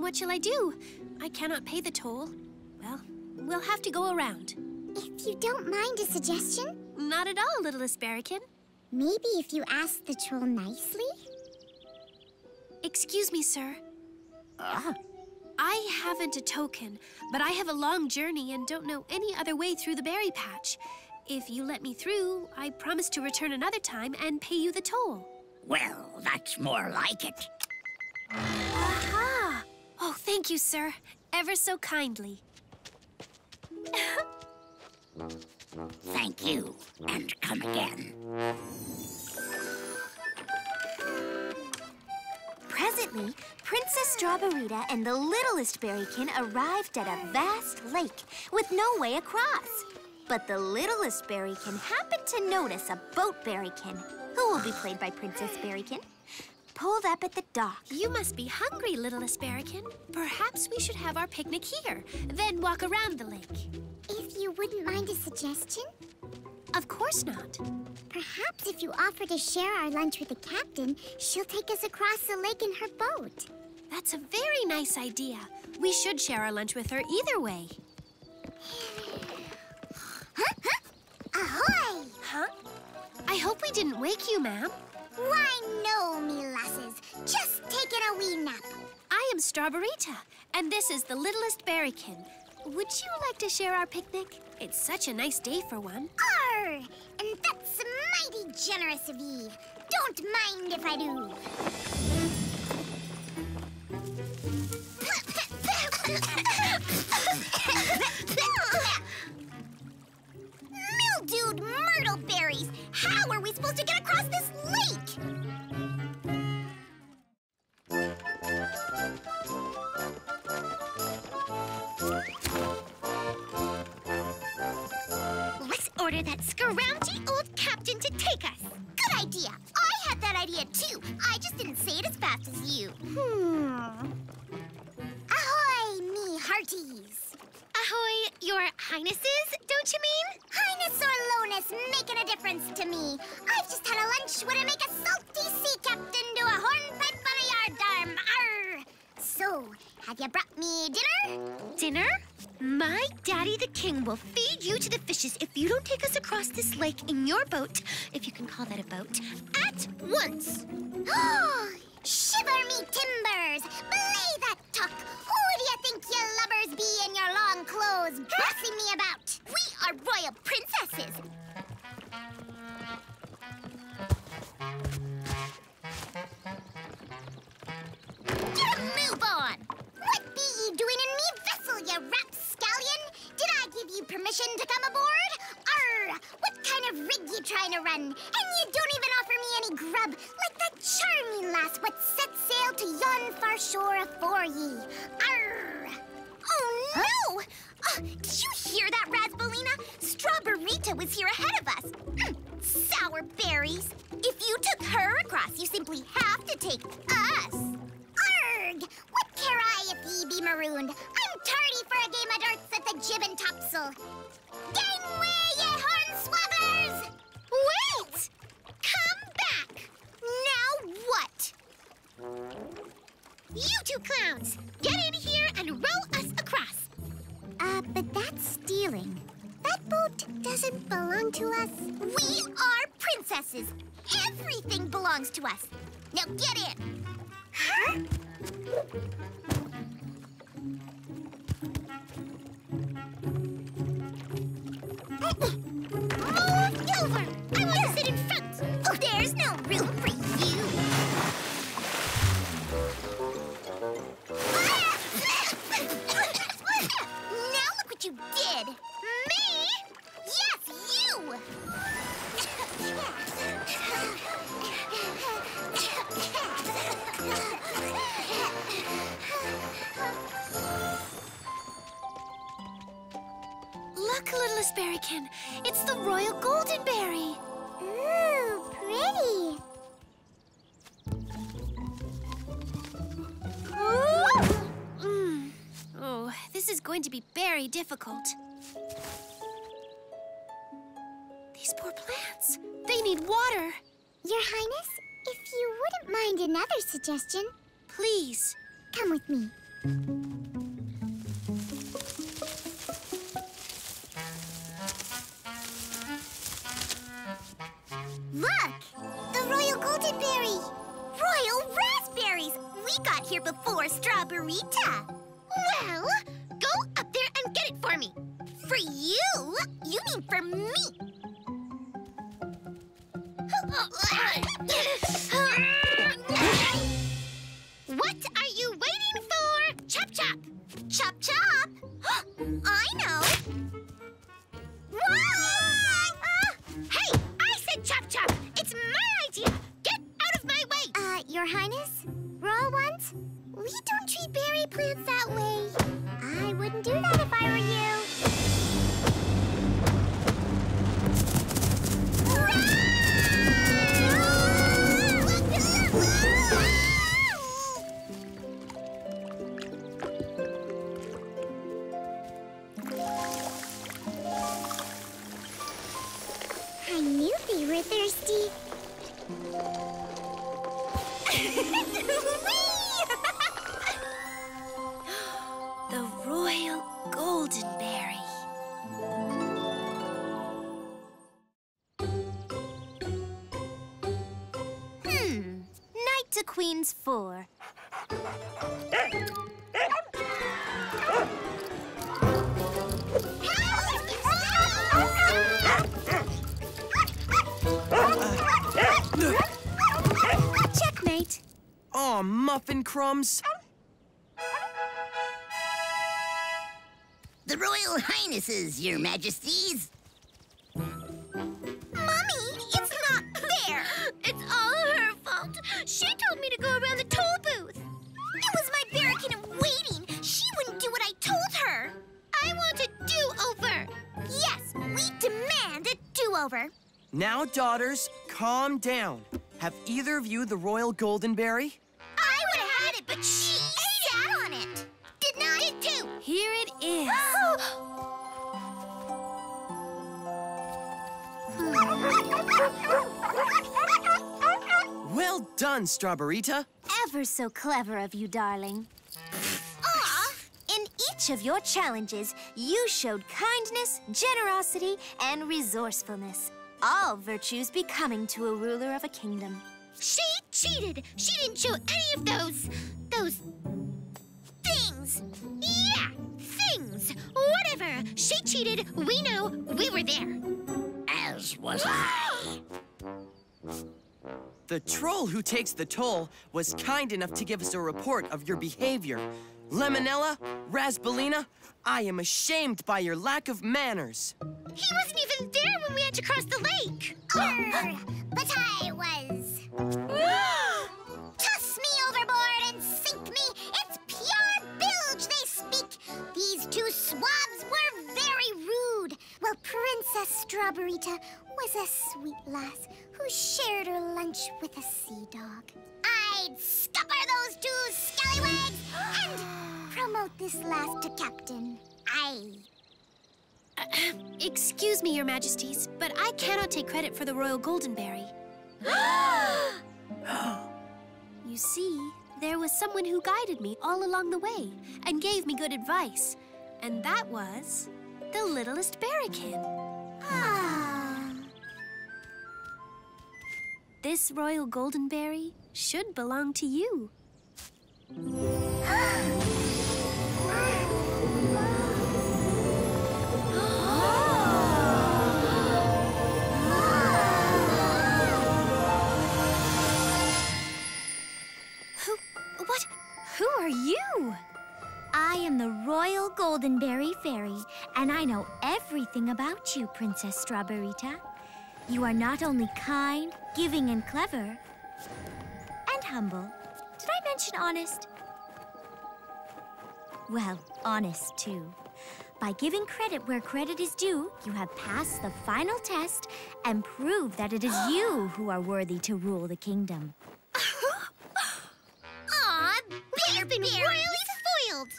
what shall I do? I cannot pay the toll. Well, we'll have to go around. If you don't mind a suggestion? Not at all, Littlest Berrykin. Maybe if you ask the troll nicely? Excuse me, sir. Uh. I haven't a token, but I have a long journey and don't know any other way through the berry patch. If you let me through, I promise to return another time and pay you the toll. Well, that's more like it. Aha! Oh, thank you, sir. Ever so kindly. Thank you, and come again. Presently, Princess Strawberita and the Littlest Berrykin arrived at a vast lake with no way across. But the Littlest Berrykin happened to notice a boat Berrykin, who will be played by Princess Berrykin, pulled up at the dock. You must be hungry, Littlest Berrykin. Perhaps we should have our picnic here, then walk around the lake. If you wouldn't mind a suggestion? Of course not. Perhaps if you offer to share our lunch with the captain, she'll take us across the lake in her boat. That's a very nice idea. We should share our lunch with her either way. Huh? Huh? Ahoy! Huh? I hope we didn't wake you, ma'am. Why, no, me lasses. Just taking a wee nap. I am Strawberita, and this is the Littlest Berrykin. Would you like to share our picnic? It's such a nice day for one. Arr! And that's mighty generous of ye. Don't mind if I do. Mildewed myrtle berries! How are we supposed to get across this lake? Let's order that scroungy old captain to take us. Good idea. I had that idea too. I just didn't say it as fast as you. Hmm. Ahoy, me hearties. Ahoy, your highnesses, don't you mean? Highness or lowness, making a difference to me. I've just had a lunch when I make a salty sea captain do a hornpipe on a yardarm. Arr! So, have you brought me dinner? Dinner? My daddy the king will feed you to the fishes if you don't take us across this lake in your boat, if you can call that a boat, at once. Shiver me timbers! Belay that talk! Who do you think you lubbers be in your long clothes bossing me about? We are royal princesses! Get a move on! What be ye doing in me vessel, you rapscallion? Did I give you permission to come aboard? Arr! What kind of rig you trying to run? And you don't even offer me any grub, like that charming lass what set sail to yon far shore afore ye. Arr! Oh, huh? No! Oh, did you hear that, Raspberrina? Strawberrita was here ahead of us. Mm, sour berries. If you took her across, you simply have to take us. Arg! What care I if ye be marooned? I'm tardy for a game of darts at the jib and topsail. Gangway, ye hornswabbers! Wait! Come back! Now what? You two clowns, get in here and roll us across. Uh, but that's stealing. That boat doesn't belong to us. We are princesses. Everything belongs to us. Now get in. Huh? Move over! I want to sit in front. Oh, there's no room for you. Now look what you did. Me? Yes, you. Look, Littlest Berrykin, it's the Royal Goldenberry. Ooh, pretty. Mm. Oh, this is going to be very difficult. These poor plants, they need water. Your Highness, if you wouldn't mind another suggestion. Please. Come with me. Look! The Royal Goldenberry! Royal Raspberries! We got here before Strawberryta. Well, go up there and get it for me. For you? You mean for me? What are you waiting for? Chop, chop! Chop, chop! I know! Whoa! Hey! I said chop, chop! It's my idea! Get out of my way! Uh, Your Highness? Raw ones? We don't treat berry plants that way. I wouldn't do that if I were you. Hooray! I knew they were thirsty. The Royal Goldenberry. Hmm. Knight to Queen's Four. Checkmate. Aw, muffin crumbs. The Royal Highnesses, Your Majesties. Mommy, it's not fair. It's all her fault. She told me to go around the toll booth. It was my Berrykin in waiting. She wouldn't do what I told her. I want a do-over. Yes, we demand a do-over. Now, daughters, calm down. Have either of you the Royal Goldenberry? I would have had it, but she sat on it. Didn't I? Did too. Here it is. Well done, Strawberita. Ever so clever of you, darling. Aw! In each of your challenges, you showed kindness, generosity, and resourcefulness. All virtues becoming to a ruler of a kingdom. She cheated! She didn't show any of those... those... things! Yeah! Things! Whatever! She cheated, we know, we were there. As was I. The troll who takes the toll was kind enough to give us a report of your behavior. Lemonella, Raspelina, I am ashamed by your lack of manners. He wasn't even there when we had to cross the lake. Urgh, but I was. Toss me overboard and sink me. It's pure bilge they speak. These two swabs were very rude. Well, Princess Strawberita was a sweet lass who shared her lunch with a sea dog. I'd scupper those two scallywags and promote this lass to captain. Aye. Uh, excuse me, Your Majesties, but I cannot take credit for the Royal Goldenberry. You see, there was someone who guided me all along the way and gave me good advice, and that was the Littlest Berrykin. Ah. This Royal Goldenberry should belong to you. Who, what, who are you? I am the Royal Goldenberry Fairy, and I know everything about you, Princess Strawberita. You are not only kind, giving, and clever, and humble. Did I mention honest? Well, honest, too. By giving credit where credit is due, you have passed the final test and proved that it is you who are worthy to rule the kingdom. Aw, we've been royally foiled!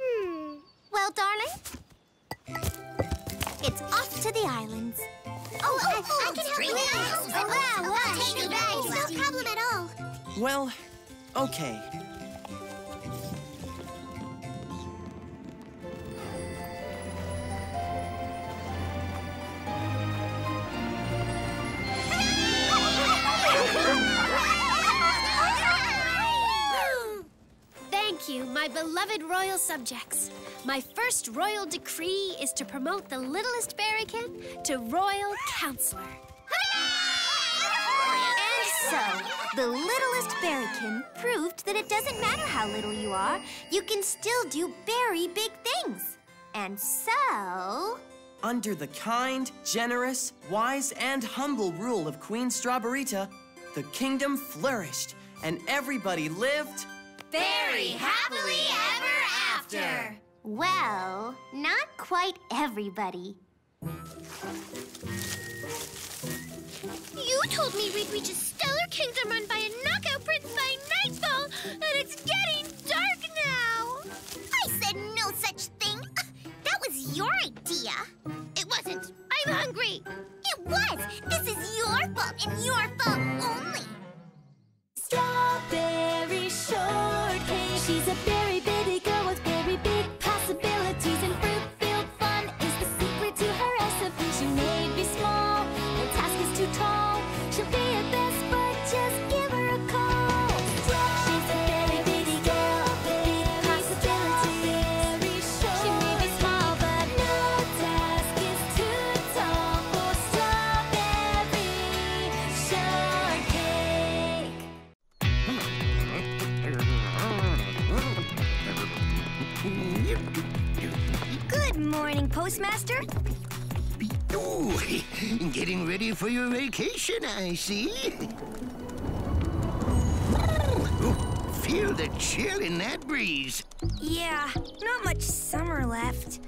Hmm. Well, darling, it's off to the islands. Oh, oh, I, oh, I can help you with that. Wow, wow, take me back. It's no problem at all. Well, okay. Thank you, my beloved royal subjects. My first royal decree is to promote the Littlest Berrykin to Royal Counselor. So, the Littlest Berrykin proved that it doesn't matter how little you are, you can still do very big things. And so... Under the kind, generous, wise, and humble rule of Queen Strawberita, the kingdom flourished, and everybody lived... very happily ever after! Well, not quite everybody. You told me we'd reach a stellar kingdom run by a knockout prince by nightfall, and it's getting dark now! I said no such thing! That was your idea! It wasn't! I'm hungry! It was! This is your fault and your fault only! Strawberry Shortcake, she's a berry bitty girl with berry big possibilities and fruit. Postmaster? Oh, getting ready for your vacation, I see. Oh, feel the chill in that breeze. Yeah, not much summer left.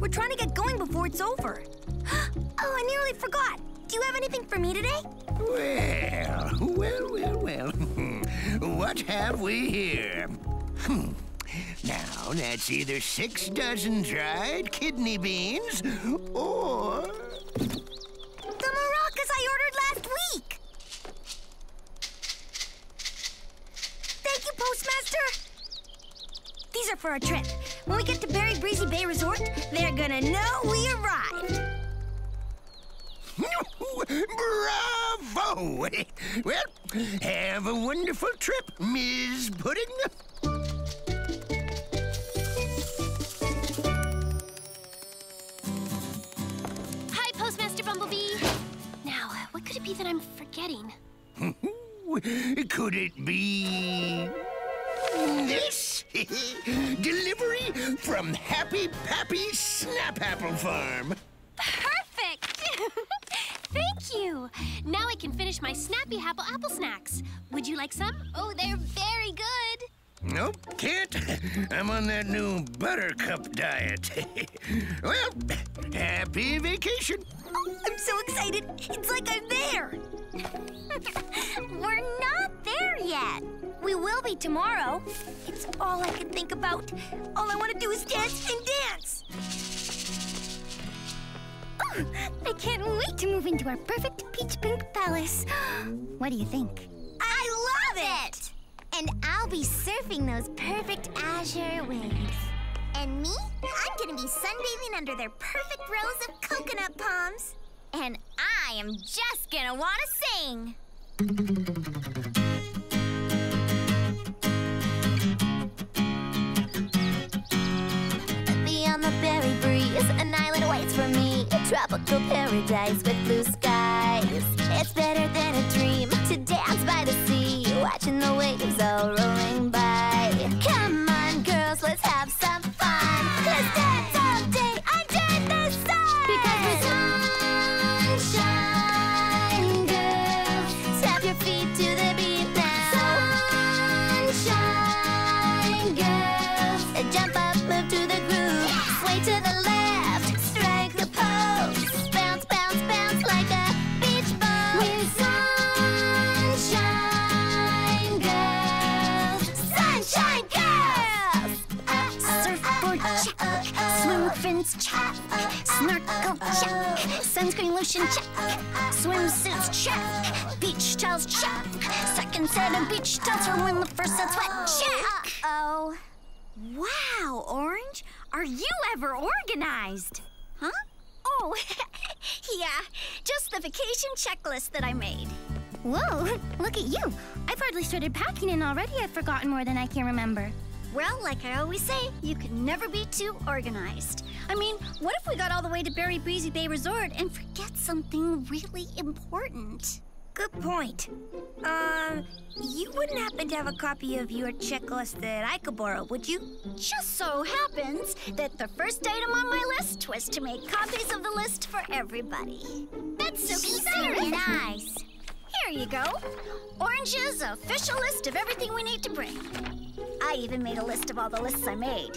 We're trying to get going before it's over. Oh, I nearly forgot. Do you have anything for me today? Well, well, well, well. What have we here? Hmm. Now, that's either six dozen dried kidney beans, or... the maracas I ordered last for our trip. When we get to Berry Breezy Bay Resort, they're gonna know we arrived. Bravo! Well, have a wonderful trip, Miz Pudding. Hi, Postmaster Bumblebee. Now, what could it be that I'm forgetting? Could it be this? Delivery from Happy Pappy Snapapple Farm. Perfect! Thank you. Now I can finish my Snappy Happle apple snacks. Would you like some? Oh, they're very good. Nope, can't. I'm on that new buttercup diet. Well, happy vacation. Oh, I'm so excited. It's like I'm there. We're not there yet. We will be tomorrow. It's all I can think about. All I want to do is dance and dance. Oh, I can't wait to move into our perfect peach pink palace. What do you think? I love it! And I'll be surfing those perfect azure waves. And me? I'm gonna be sunbathing under their perfect rows of coconut palms. And I am just gonna want to sing. Beyond the berry breeze, an island waits for me. A tropical paradise with blue skies. It's better than a dream to dance by the sea, watching the waves all rolling by. Come on, girls, let's have some fun. Let's dance all day under the sun. Because the sunshine. Check, snorkel check, sunscreen lotion check, swimsuits check, beach towels check, second set of beach towels for when the first set's wet check. Uh-oh. Wow, Orange, are you ever organized? Huh? Oh, yeah, just the vacation checklist that I made. Whoa, look at you. I've hardly started packing and already I've forgotten more than I can remember. Well, like I always say, you can never be too organized. I mean, what if we got all the way to Berry Breezy Bay Resort and forget something really important? Good point. Um, you wouldn't happen to have a copy of your checklist that I could borrow, would you? Just so happens that the first item on my list was to make copies of the list for everybody. That's so considerate. Nice. Here you go. Orange's official list of everything we need to bring. I even made a list of all the lists I made.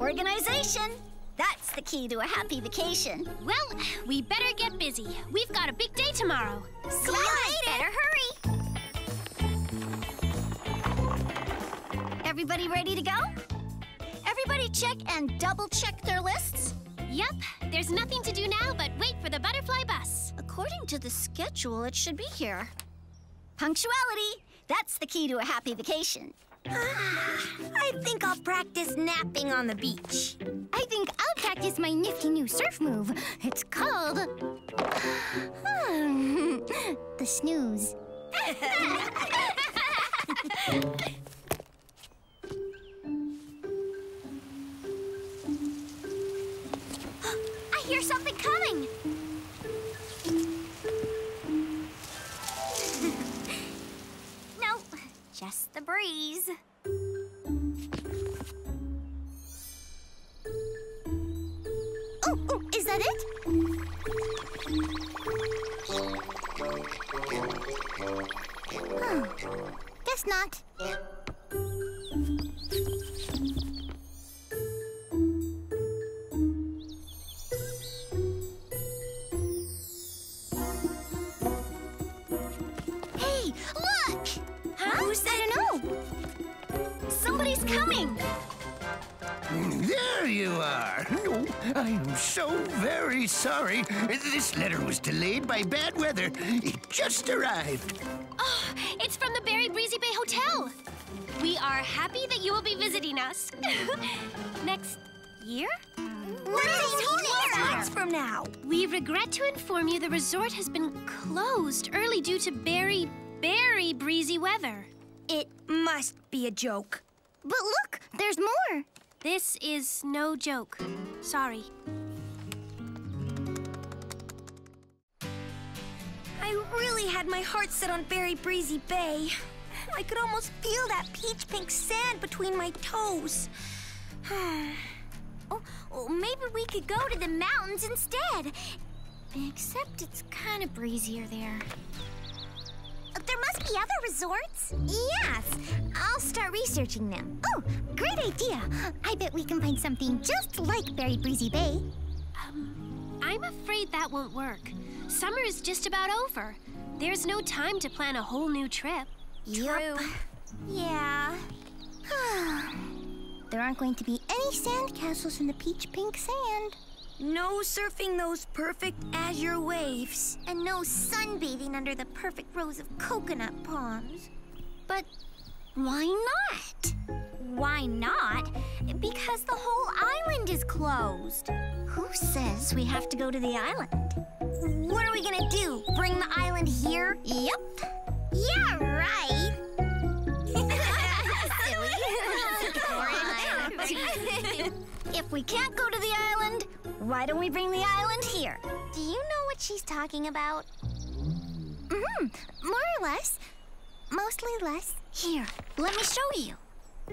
Organization. That's the key to a happy vacation. Well, we better get busy. We've got a big day tomorrow. See you later. Better hurry. Everybody ready to go? Everybody check and double check their lists? Yep. There's nothing to do now but wait for the butterfly bus. According to the schedule, it should be here. Punctuality. That's the key to a happy vacation. Ah, I think I'll practice napping on the beach. I think I'll practice my nifty new surf move. It's called... the snooze. I hear something coming. Just the breeze. Oh, oh, is that it? Huh. Guess not. Coming! There you are! No, I'm so very sorry. This letter was delayed by bad weather. It just arrived. Oh, it's from the Berry Breezy Bay Hotel. We are happy that you will be visiting us. Next year? What is months from now? We regret to inform you the resort has been closed early due to very, very breezy weather. It must be a joke. But look, there's more. This is no joke. Sorry. I really had my heart set on Berry Breezy Bay. I could almost feel that peach pink sand between my toes. oh, oh, maybe we could go to the mountains instead. Except it's kind of breezier there. There must be other resorts. Yes, I'll start researching them. Oh, great idea. I bet we can find something just like Berry Breezy Bay. Um, I'm afraid that won't work. Summer is just about over. There's no time to plan a whole new trip. True. Yep. Yeah. There aren't going to be any sand castles in the peach pink sand. No surfing those perfect azure waves. And no sunbathing under the perfect rows of coconut palms. But why not? Why not? Because the whole island is closed. Who says we have to go to the island? What are we gonna do? Bring the island here? Yep. Yeah, right. Silly. If we can't go to the island, why don't we bring the island here? Do you know what she's talking about? Mm-hmm. More or less. Mostly less. Here, let me show you.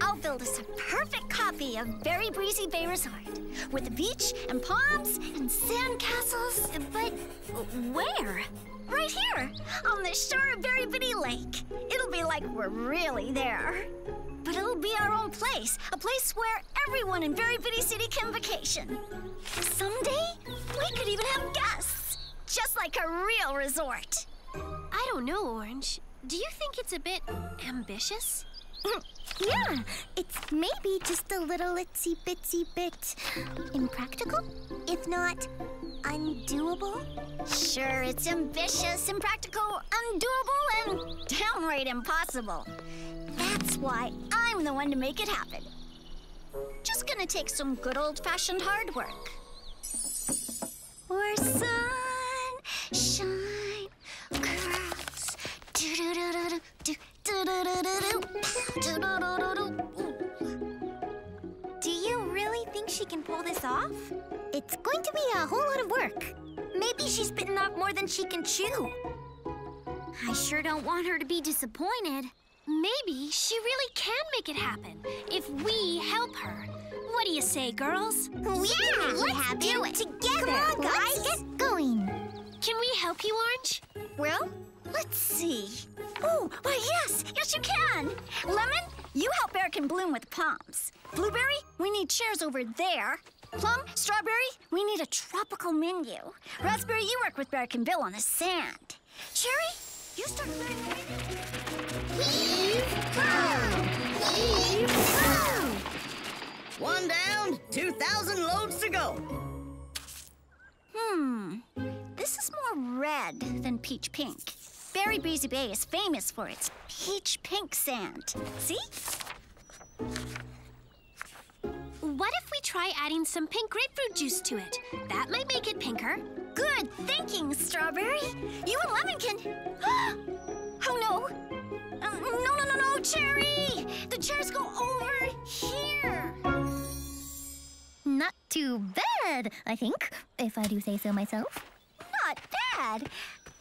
I'll build us a perfect copy of Berry Breezy Bay Resort with a beach and palms and sand castles. But where? Right here, on the shore of Berry Bitty Lake. It'll be like we're really there. But it'll be our own place, a place where everyone in Berry Bitty City can vacation. Someday, we could even have guests, just like a real resort. I don't know, Orange. Do you think it's a bit ambitious? Yeah, it's maybe just a little itsy-bitsy bit impractical, if not undoable. Sure, it's ambitious, impractical, undoable, and downright impossible. That's why I'm the one to make it happen. Just gonna take some good old-fashioned hard work. Or sun, shine, curls, do-do-do-do-do, do. Do you really think she can pull this off? It's going to be a whole lot of work. Maybe she's bitten off more than she can chew. I sure don't want her to be disappointed. Maybe she really can make it happen if we help her. What do you say, girls? Yeah, let's do it together. Come on, guys. Let's get going. Can we help you, Orange? Well, let's see. Oh, well, yes, yes you can. Lemon, you help Berrykin Bloom with palms. Blueberry, we need chairs over there. Plum, Strawberry, we need a tropical menu. Raspberry, you work with Berrykin Bill on the sand. Cherry, you start clearing the menu. Heave ho! Heave ho! One down, two thousand loads to go. Hmm, this is more red than peach pink. Berry Breezy Bay is famous for its peach pink sand. See? What if we try adding some pink grapefruit juice to it? That might make it pinker. Good thinking, Strawberry. You and Lemon can... Oh, no. Uh, no, no, no, no, Cherry. The chairs go over here. Not too bad, I think, if I do say so myself. Not bad,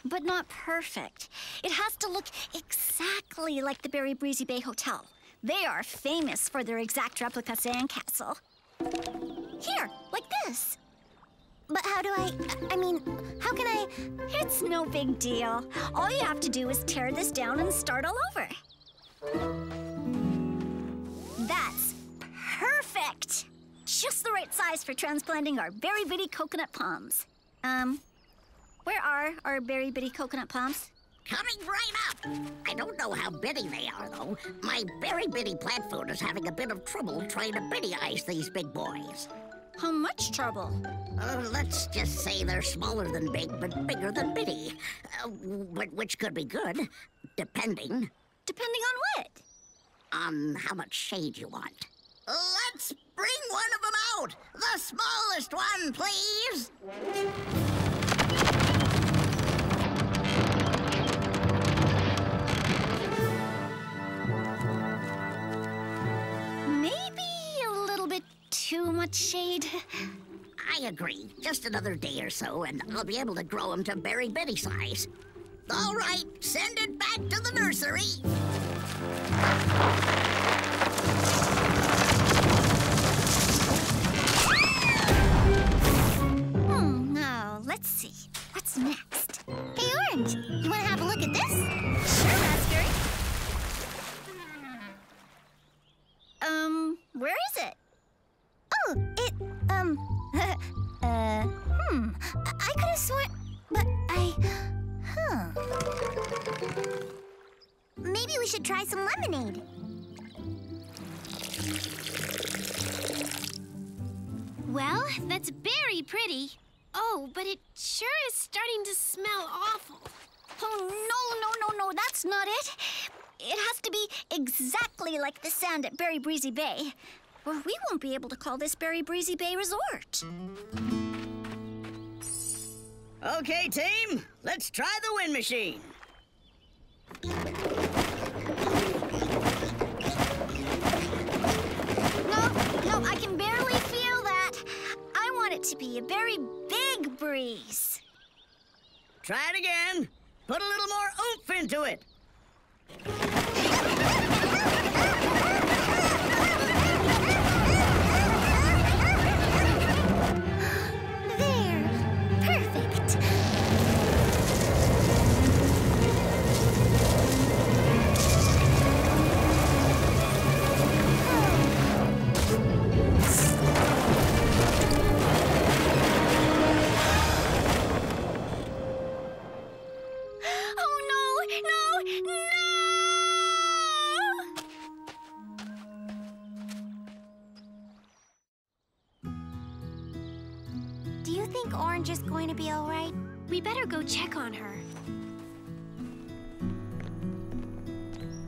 but not perfect. It has to look exactly like the Berry Breezy Bay Hotel. They are famous for their exact replica sandcastle. Here, like this. But how do I, I mean, how can I? It's no big deal. All you have to do is tear this down and start all over. That's perfect. Just the right size for transplanting our Berry Bitty coconut palms. Um, where are our Berry Bitty coconut palms? Coming right up! I don't know how bitty they are, though. My Berry Bitty plant food is having a bit of trouble trying to bitty-ice these big boys. How much trouble? Uh, let's just say they're smaller than big, but bigger than bitty. Uh, which could be good, depending. Depending on what? Um, how much shade you want? Let's bring one of them out! The smallest one, please! Maybe a little bit too much shade. I agree. Just another day or so, and I'll be able to grow them to Berry Bitty size. All right, send it back to the nursery. Oh, no. Let's see. What's next? Hey, Orange, you want to have a look at this? Sure, Raspberry. Um, where is it? Oh, it, um, uh, hmm. I, I could have sworn, but I... Huh. Maybe we should try some lemonade. Well, that's very pretty. Oh, but it sure is starting to smell awful. Oh, no, no, no, no, that's not it. It has to be exactly like the sand at Berry Breezy Bay, or we won't be able to call this Berry Breezy Bay Resort. Okay, team, let's try the wind machine. No, no, I can barely feel that. I want it to be a very big breeze. Try it again. Put a little more oomph into it. Orange is going to be all right. We better go check on her.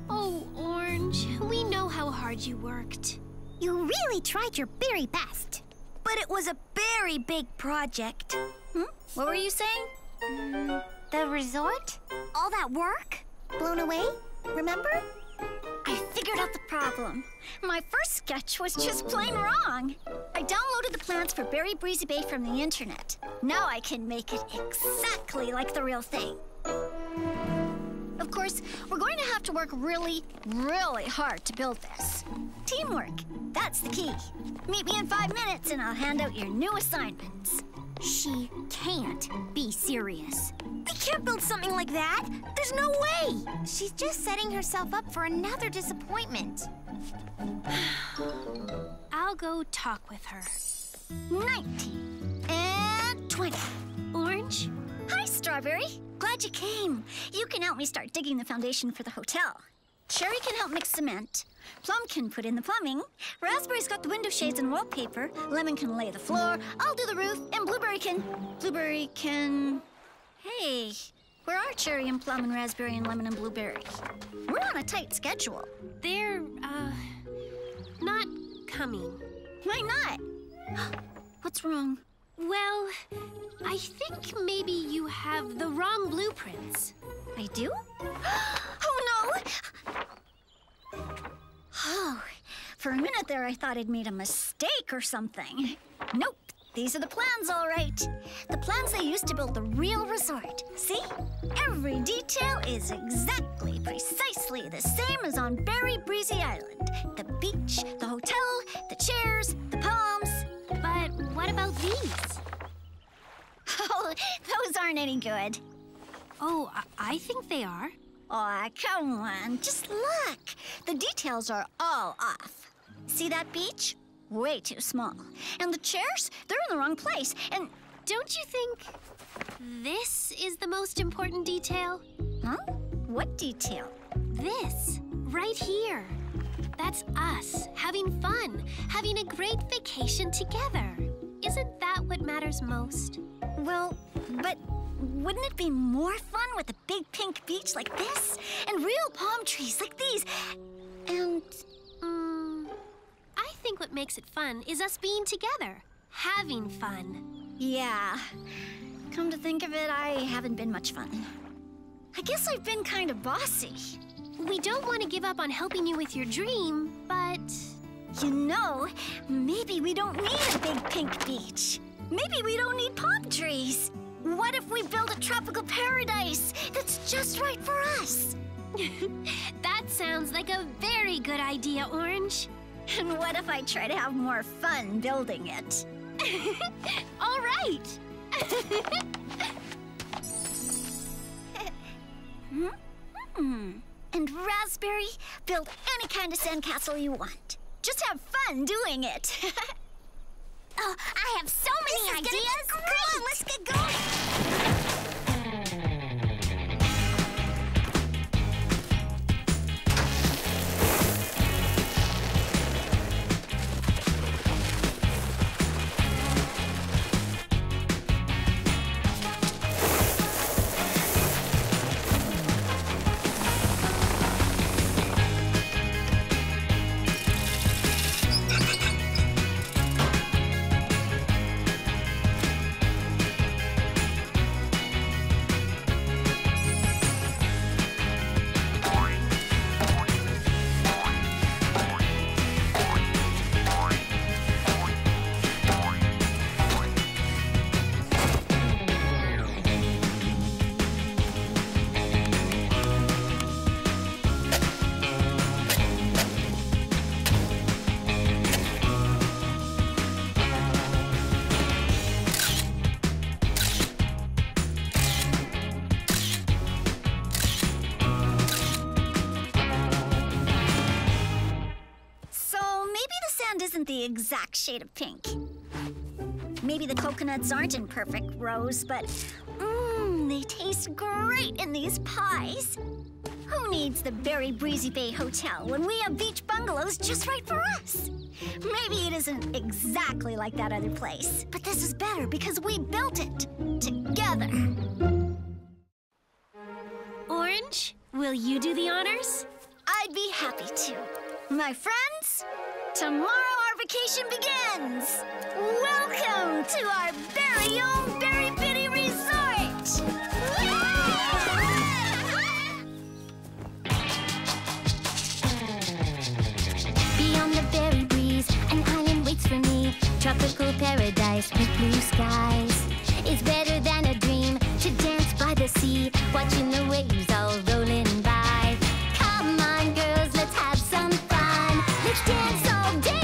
Oh, Orange, we know how hard you worked. You really tried your very best. But it was a very big project. Hmm? What were you saying? Mm, the resort? All that work? Blown away? Remember? I figured out the problem. My first sketch was just plain wrong. I downloaded the plans for Berry Breezy Bay from the internet. Now I can make it exactly like the real thing. Of course, we're going to have to work really, really hard to build this. Teamwork, that's the key. Meet me in five minutes and I'll hand out your new assignments. She can't be serious. We can't build something like that. There's no way. She's just setting herself up for another disappointment. I'll go talk with her. nineteen and twenty. Orange? Hi, Strawberry. Glad you came. You can help me start digging the foundation for the hotel. Cherry can help mix cement. Plum can put in the plumbing. Raspberry's got the window shades and wallpaper. Lemon can lay the floor. I'll do the roof. And Blueberry can... Blueberry can... Hey, where are Cherry and Plum and Raspberry and Lemon and Blueberry? We're on a tight schedule. They're, uh... not coming. Why not? What's wrong? Well, I think maybe you have the wrong blueprints. I do? Oh, no! Oh, for a minute there I thought I'd made a mistake or something. Nope, these are the plans, all right. The plans they used to build the real resort. See? Every detail is exactly, precisely the same as on Berry Breezy Island. The beach, the hotel, the chairs, the palms. But what about these? Oh, those aren't any good. Oh, I, I think they are. Aw, oh, come on, just look. The details are all off. See that beach? Way too small. And the chairs? They're in the wrong place. And don't you think this is the most important detail? Huh? What detail? This, right here. That's us, having fun, having a great vacation together. Isn't that what matters most? Well, but wouldn't it be more fun with a big pink beach like this? And real palm trees like these? And, um, I think what makes it fun is us being together, having fun. Yeah. Come to think of it, I haven't been much fun. I guess I've been kind of bossy. We don't want to give up on helping you with your dream, but... You know, maybe we don't need a big pink beach. Maybe we don't need palm trees. What if we build a tropical paradise that's just right for us? That sounds like a very good idea, Orange. And what if I try to have more fun building it? All right. Hmm. And Raspberry, build any kind of sandcastle you want. Just have fun doing it. Oh, I have so many ideas. This is gonna be great. Come on, let's get the exact shade of pink. Maybe the coconuts aren't in perfect rows, but mmm, they taste great in these pies. Who needs the Berry Breezy Bay Hotel when we have beach bungalows just right for us? Maybe it isn't exactly like that other place, but this is better because we built it together. Orange, will you do the honors? I'd be happy to. My friends, tomorrow vacation begins! Welcome to our very own Berry Bitty Resort! Beyond the berry breeze, an island waits for me. Tropical paradise with blue skies. It's better than a dream to dance by the sea, watching the waves all rolling by. Come on, girls, let's have some fun. Let's dance all day.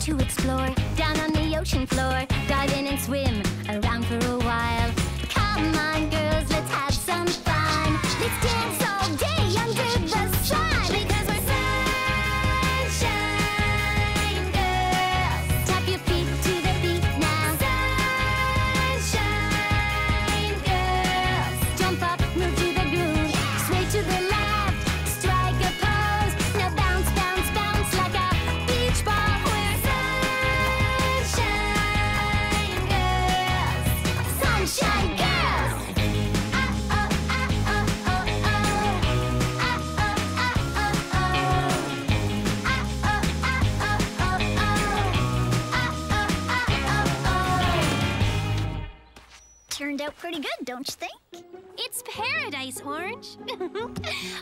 To explore down on the ocean floor, dive in and swim around for a while. Come on, girls, let's have some fun. Let's dance all day under the sun because we're sunshine girls. Tap your feet to the beat now. Sunshine girls. Jump up, move to the groove, sway to the left, strike a pose. Now bounce, bounce, bounce like a beach ball. Sunshine girls! Oh, oh, oh, oh, oh, oh. Oh, oh, oh, oh, oh. Oh, oh, oh, oh, oh. Oh, oh, oh, oh. Turned out pretty good, don't you think? It's paradise, Orange.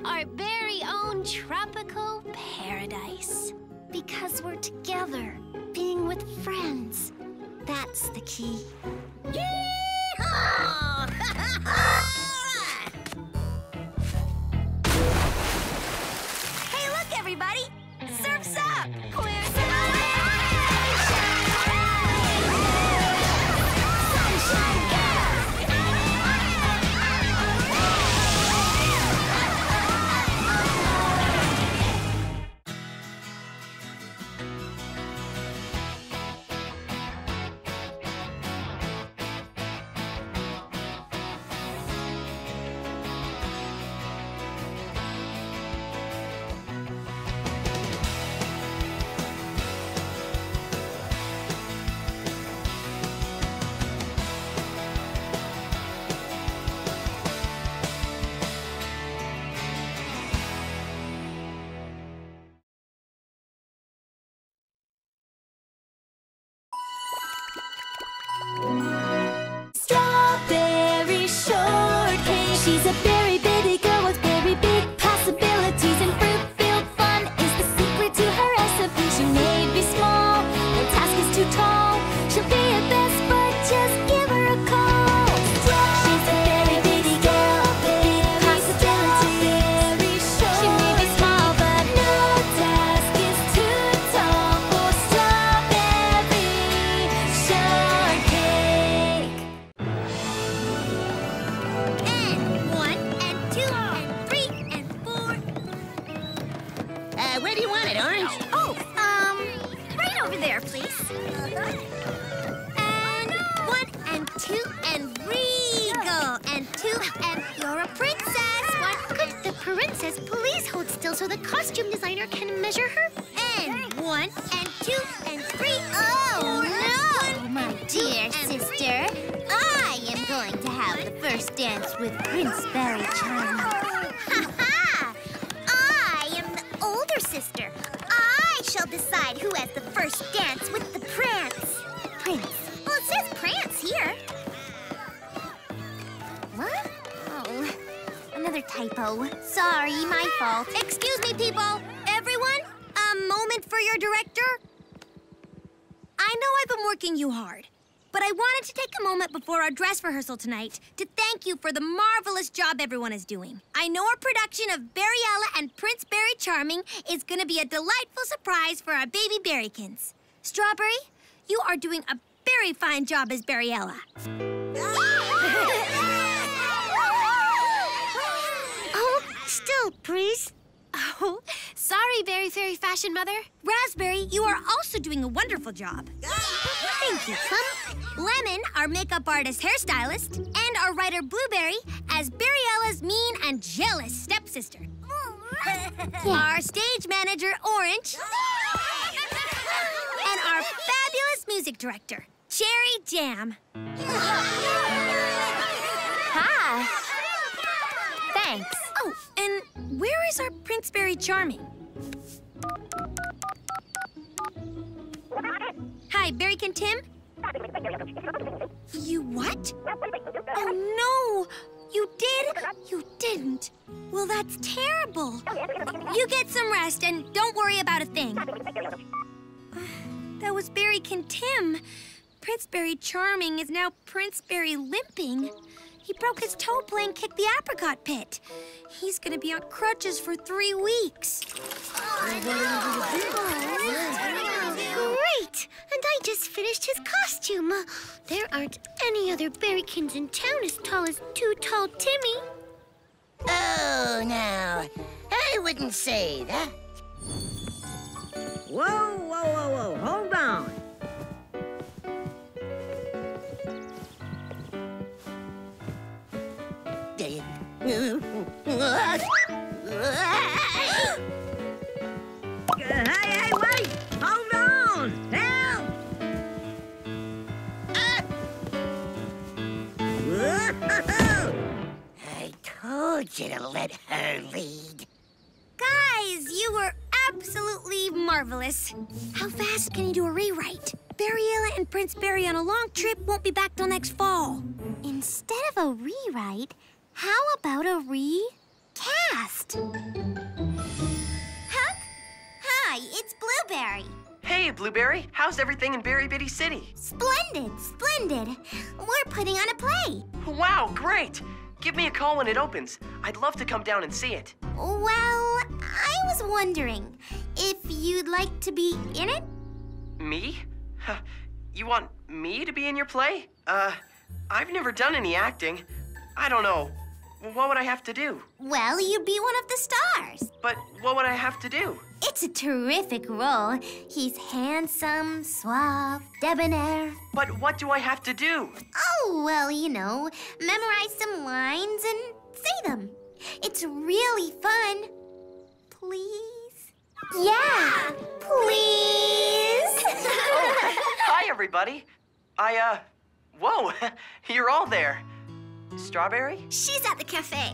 Our very own tropical paradise. Because we're together, being with friends. That's the key. Yay! Oh. Hey, look, everybody! Surf's up! Clear sunshine! Tonight to thank you for the marvelous job everyone is doing. I know our production of Berryella and Prince Berry Charming is going to be a delightful surprise for our baby Berrykins. Strawberry, you are doing a very fine job as Berryella. Oh, still, please. Oh, sorry, Berry Fairy Fashion Mother. Raspberry, you are also doing a wonderful job. Thank you, Plum. Lemon, our makeup artist hairstylist, and our writer Blueberry as Berryella's mean and jealous stepsister. Our stage manager, Orange. And our fabulous music director, Cherry Jam. Hi. Thanks. Oh, and where is our Prince Berry Charming? Hi, Berrykin Tim? You what? Oh, no! You did? You didn't. Well, that's terrible. You get some rest and don't worry about a thing. That was Berrykin Tim. Prince Berry Charming is now Prince Berry Limping. He broke his toe playing Kick the Apricot Pit. He's gonna be on crutches for three weeks. Oh, no. Oh, great! And I just finished his costume. There aren't any other Berrykins in town as tall as Too Tall Timmy. Oh, now, I wouldn't say that. Whoa, whoa, whoa, whoa, hold on. Hey, hey, wait! Hold on! Help! Ah. I told you to let her lead. Guys, you were absolutely marvelous. How fast can you do a rewrite? Berryella and Prince Berry on a long trip won't be back till next fall. Instead of a rewrite, how about a recast? Huck? Hi, it's Blueberry. Hey, Blueberry. How's everything in Berry Bitty City? Splendid, splendid. We're putting on a play. Wow, great. Give me a call when it opens. I'd love to come down and see it. Well, I was wondering, if you'd like to be in it? Me? Huh. You want me to be in your play? Uh, I've never done any acting. I don't know. What would I have to do? Well, you'd be one of the stars. But what would I have to do? It's a terrific role. He's handsome, suave, debonair. But what do I have to do? Oh, well, you know, memorize some lines and say them. It's really fun. Please? Yeah, please. Oh, hi, everybody. I, uh, whoa, you're all there. Strawberry? She's at the cafe,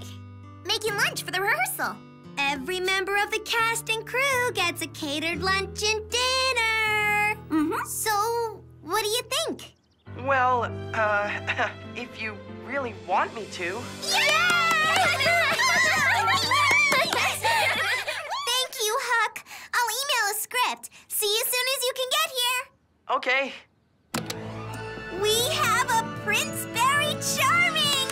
making lunch for the rehearsal. Every member of the cast and crew gets a catered lunch and dinner. Mm-hmm. So, what do you think? Well, uh, if you really want me to. Yay! Thank you, Huck. I'll email a script. See you as soon as you can get here. Okay. We have a Prince Berry Charming!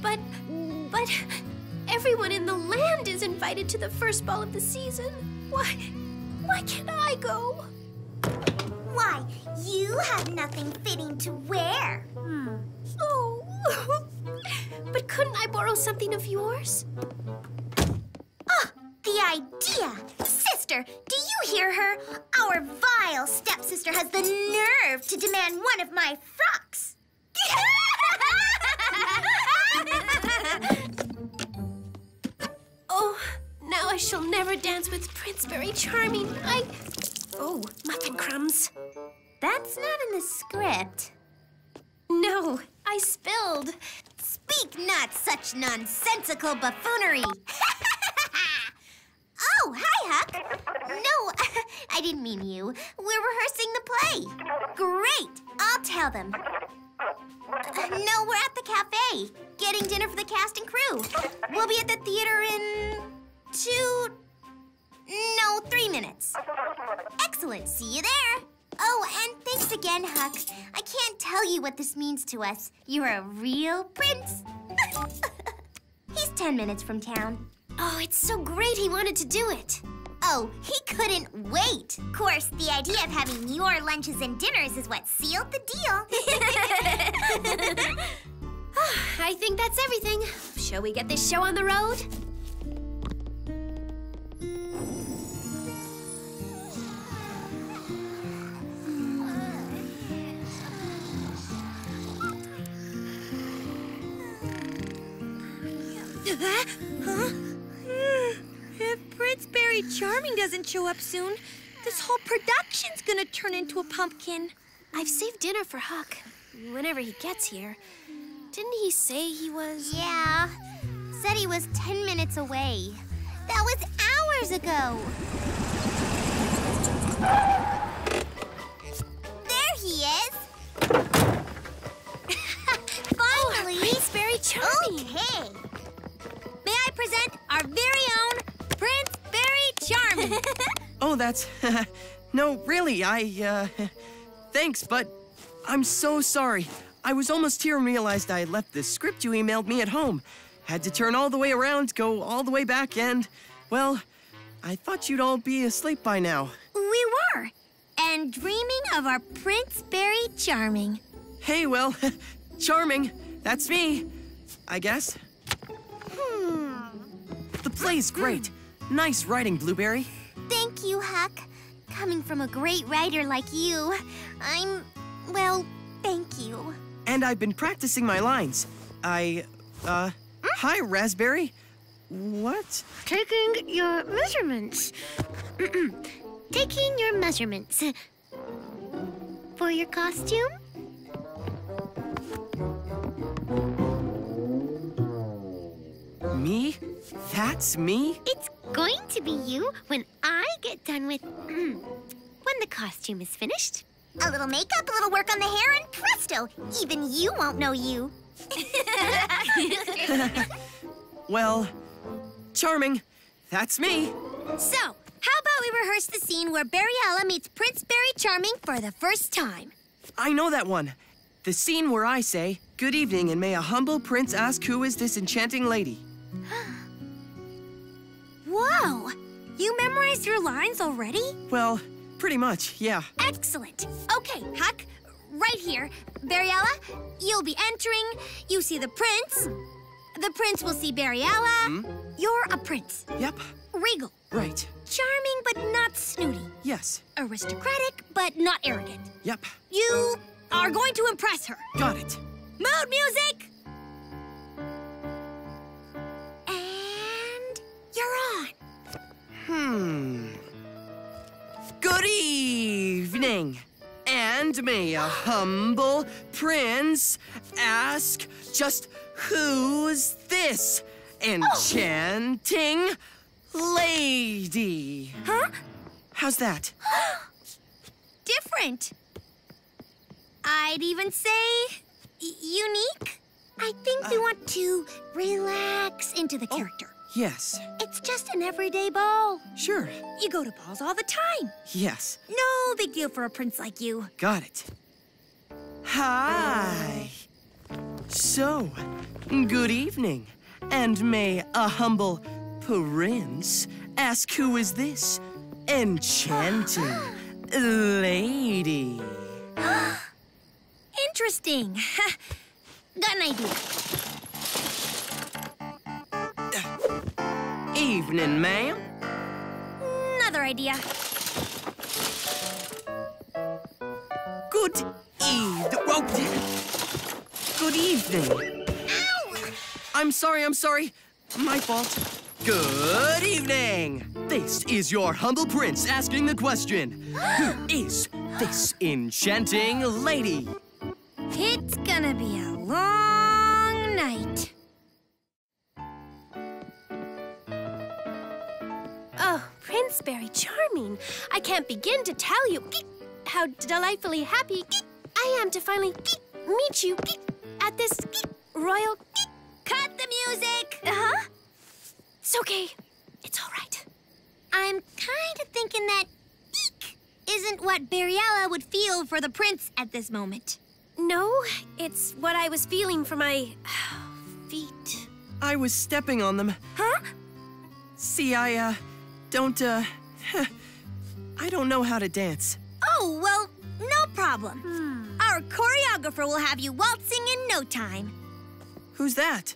but... But everyone in the land is invited to the first ball of the season. Why, why can't I go? Why, you have nothing fitting to wear. Hmm. Oh, but couldn't I borrow something of yours? Oh, the idea. Sister, do you hear her? Our vile stepsister has the nerve to demand one of my frocks. Oh, now I shall never dance with Prince Berry Charming. I... Oh, muffin crumbs. That's not in the script. No, I spilled. Speak not such nonsensical buffoonery. Oh, hi, Huck. No, I didn't mean you. We're rehearsing the play. Great, I'll tell them. Uh, no, we're at the cafe, getting dinner for the cast and crew. We'll be at the theater in two, no, three minutes. Excellent, see you there. Oh, and thanks again, Huck. I can't tell you what this means to us. You're a real prince. He's ten minutes from town. Oh, it's so great he wanted to do it. Oh, he couldn't wait. Of course, the idea of having your lunches and dinners is what sealed the deal. I think that's everything. Shall we get this show on the road? Huh? If Prince Berry Charming doesn't show up soon, this whole production's gonna turn into a pumpkin. I've saved dinner for Huck, whenever he gets here. Didn't he say he was... Yeah, said he was ten minutes away. That was hours ago. There he is. Finally. Oh, Prince Berry Charming. Okay. May I present our very own Prince Berry Charming. Oh, that's... No, really, I, uh... Thanks, but I'm so sorry. I was almost here and realized I had left the script you emailed me at home. Had to turn all the way around, go all the way back, and... Well, I thought you'd all be asleep by now. We were. And dreaming of our Prince Berry Charming. Hey, well, Charming, that's me, I guess. Hmm. The play's great. Nice writing, Blueberry. Thank you, Huck. Coming from a great writer like you, I'm... well, thank you. And I've been practicing my lines. I... uh... Mm? Hi, Raspberry. What? Taking your measurements. Taking your measurements. For your costume? Me? That's me? It's going to be you when I get done with... Mm, when the costume is finished. A little makeup, a little work on the hair, and presto! Even you won't know you. Well, Charming, that's me. So, how about we rehearse the scene where Berryella meets Prince Berry Charming for the first time? I know that one. The scene where I say, "Good evening, and may a humble prince ask who is this enchanting lady." Whoa! You memorized your lines already? Well, pretty much, yeah. Excellent. Okay, Huck, right here. Berryella, you'll be entering. You see the prince. The prince will see Berryella. Hmm? You're a prince. Yep. Regal. Right. Charming, but not snooty. Yes. Aristocratic, but not arrogant. Yep. You are going to impress her. Got it. Mood music! And you're on. Hmm. Good evening. And may a humble prince ask just who's this enchanting oh. lady? Huh? How's that? Different. I'd even say unique. I think uh, we want to relax into the character. Oh, yes. It's just an everyday ball. Sure. You go to balls all the time. Yes. No big deal for a prince like you. Got it. Hi. So, good evening. And may a humble prince ask who is this enchanting lady? Interesting. Got an idea. Uh, evening, ma'am. Another idea. Good eve. Oh. Good evening. Ow! I'm sorry, I'm sorry. My fault. Good evening. This is your humble prince asking the question. Who is this enchanting lady? It's gonna be a long night. Oh, Prince Berry Charming. I can't begin to tell you how delightfully happy I am to finally meet you at this royal... Cut the music! Uh-huh. It's okay. It's all right. I'm kind of thinking that eek isn't what Berryella would feel for the prince at this moment. No, it's what I was feeling for my feet. I was stepping on them. Huh? See, I, uh, don't, uh, I don't know how to dance. Oh, well, no problem. Hmm. Our choreographer will have you waltzing in no time. Who's that?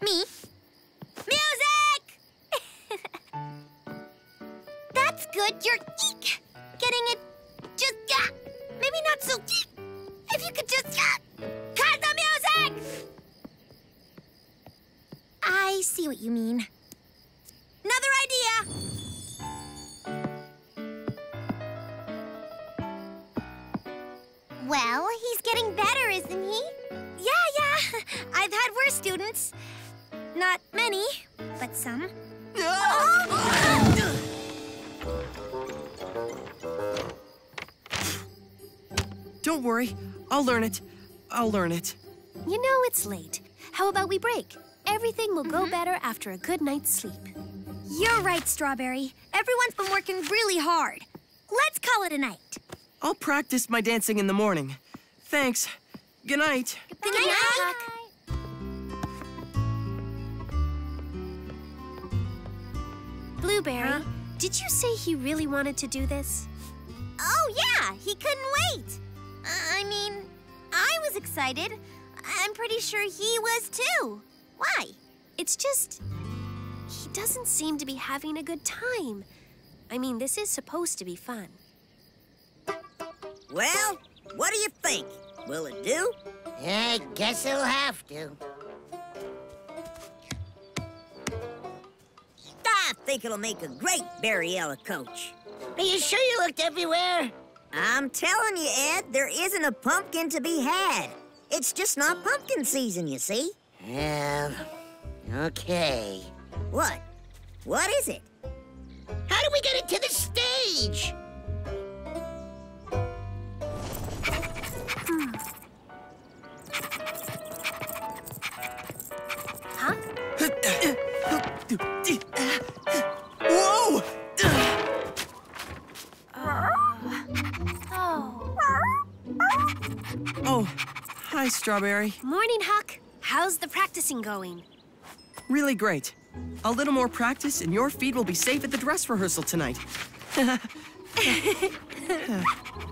Me. Music! That's good, you're eek. Getting it just, uh, maybe not so eek. If you could just uh, cut the music! I see what you mean. Another idea! Well, he's getting better, isn't he? Yeah, yeah. I've had worse students. Not many, but some. Oh! Don't worry. I'll learn it. I'll learn it. You know it's late. How about we break? Everything will mm-hmm. go better after a good night's sleep. You're right, Strawberry. Everyone's been working really hard. Let's call it a night. I'll practice my dancing in the morning. Thanks. Good night. Goodbye. Good night, Huck. Blueberry, huh? Did you say he really wanted to do this? Oh, yeah. He couldn't wait. I mean, I was excited. I'm pretty sure he was too. Why? It's just, he doesn't seem to be having a good time. I mean, this is supposed to be fun. Well, what do you think? Will it do? I guess it'll have to. I think it'll make a great Berryella coach. Are you sure you looked everywhere? I'm telling you, Ed, there isn't a pumpkin to be had. It's just not pumpkin season, you see. Well, okay. What? What is it? How do we get it to the stage? Huh? Whoa! Oh, hi, Strawberry. Morning, Huck. How's the practicing going? Really great. A little more practice and your feet will be safe at the dress rehearsal tonight.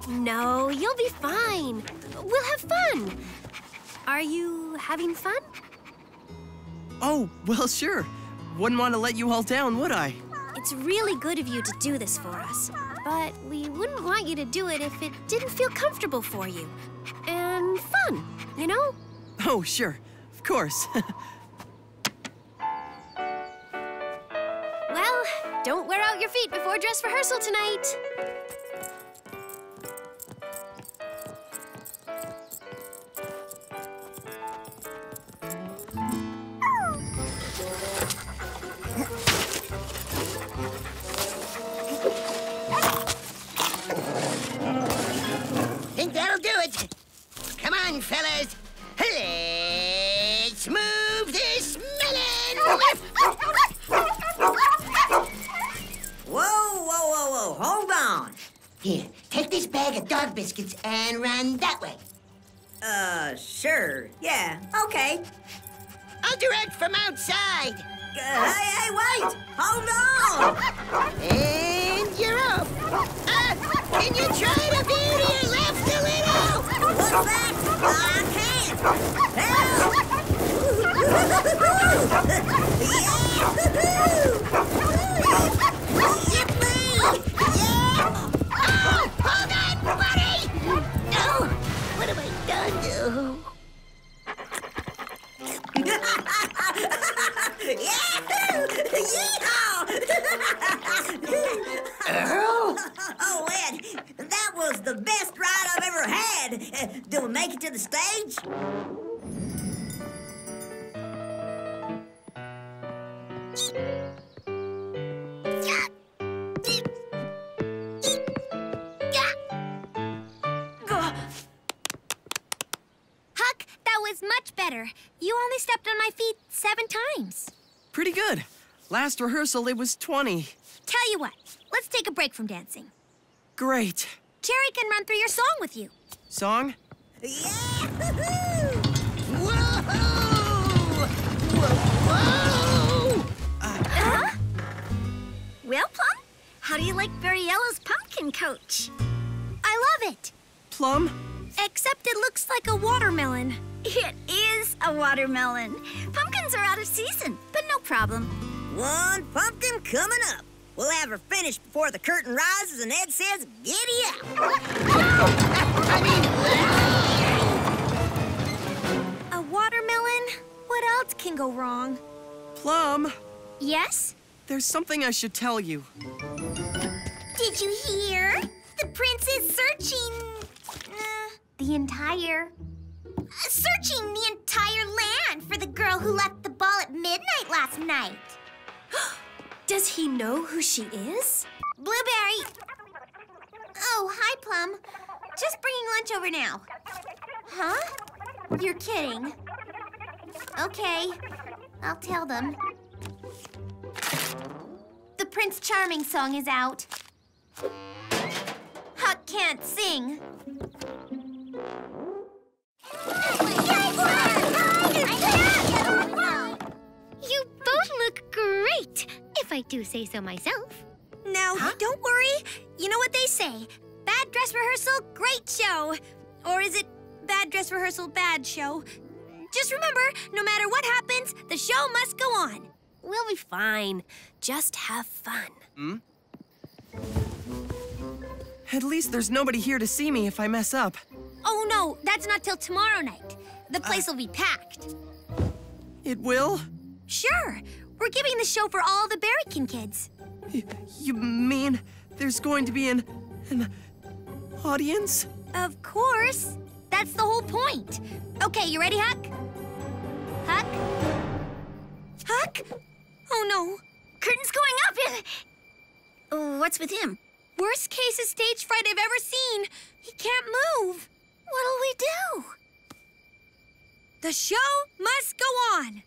No, you'll be fine. We'll have fun. Are you having fun? Oh, well, sure. Wouldn't want to let you all down, would I? It's really good of you to do this for us, but we wouldn't want you to do it if it didn't feel comfortable for you. And fun, you know? Oh, sure. Of course. Well, don't wear out your feet before dress rehearsal tonight. Think that'll do it. Come on, fellas. Let's move this melon. Whoa, whoa, whoa, whoa. Hold on. Here, take this bag of dog biscuits and run that way. Uh, sure. Yeah, okay. I'll direct from outside. Uh, hey, hey, wait! Hold on! And you're off. Uh, can you try to veer to your left a little? What's that? I can't. Help! Yippee! Yeah! Oh, hold on, buddy! No! What have I done? Oh. Earl? Oh, Ed, that was the best ride I've ever had. Do we make it to the stage? Huck, that was much better. You only stepped on my feet seven times. Pretty good. Last rehearsal, it was twenty. Tell you what, let's take a break from dancing. Great. Cherry can run through your song with you. Song? Yeah! Woo-hoo! Whoa! Whoa! Uh, uh-huh. Well, Plum, how do you like Berryella's pumpkin coach? I love it. Plum? Except it looks like a watermelon. It is a watermelon. Pumpkins are out of season, but no problem. One pumpkin coming up. We'll have her finished before the curtain rises and Ed says, giddy up. I mean, a watermelon? What else can go wrong? Plum? Yes? There's something I should tell you. Did you hear? The prince is searching... Uh, the entire... Searching the entire land for the girl who left the ball at midnight last night. Does he know who she is? Blueberry! Oh, hi, Plum. Just bringing lunch over now. Huh? You're kidding. Okay, I'll tell them. The Prince Charming song is out. Huck can't sing. You both look great, if I do say so myself. Now, huh? Don't worry. You know what they say. Bad dress rehearsal, great show. Or is it bad dress rehearsal, bad show? Just remember, no matter what happens, the show must go on. We'll be fine. Just have fun. Hmm? At least there's nobody here to see me if I mess up. Oh, no, that's not till tomorrow night. The place uh, will be packed. It will? Sure. We're giving the show for all the Berrykin kids. Y you mean there's going to be an, an audience? Of course. That's the whole point. Okay, you ready, Huck? Huck? Huck? Oh, no. Curtain's going up. Oh, what's with him? Worst case of stage fright I've ever seen. He can't move. What'll we do? The show must go on.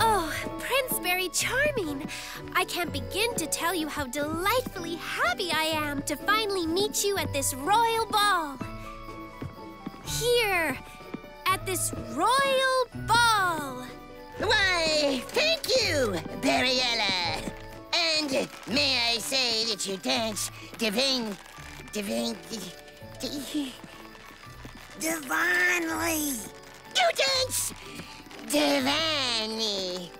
Oh, Prince Berry Charming. I can't begin to tell you how delightfully happy I am to finally meet you at this royal ball. Here, at this royal ball. Why, May I say that you dance divine, divine, divine, divinely? You dance divinely.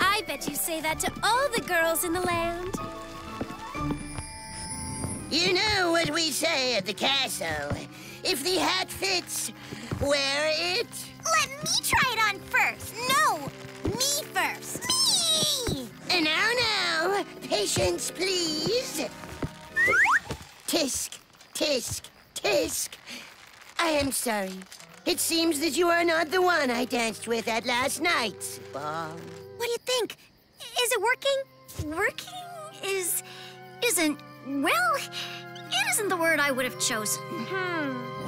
I bet you say that to all the girls in the land. You know what we say at the castle. If the hat fits, wear it. Let me try it on first. No, me first. Me! And now, now, patience, please. Tisk, tisk, tisk. I am sorry. It seems that you are not the one I danced with at last night's ball. What do you think? Is it working? Working is... isn't... well, it isn't the word I would have chosen. Hmm.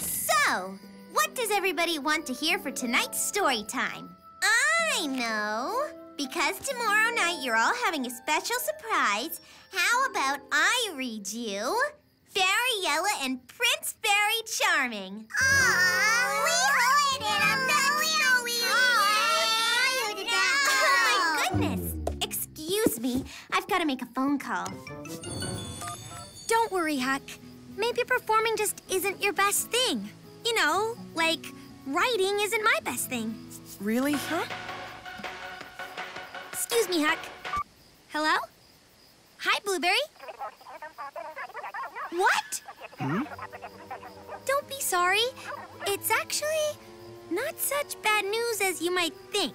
So, what does everybody want to hear for tonight's story time? I know. Because tomorrow night you're all having a special surprise, how about I read you Berryella and Prince Berry Charming? Aww, we heard it! I'm not real, we heard it! Oh, my goodness! Excuse me, I've got to make a phone call. Don't worry, Huck. Maybe performing just isn't your best thing. You know, like, writing isn't my best thing. Really, Huck? Excuse me, Huck. Hello? Hi, Blueberry. What? Hmm? Don't be sorry. It's actually not such bad news as you might think.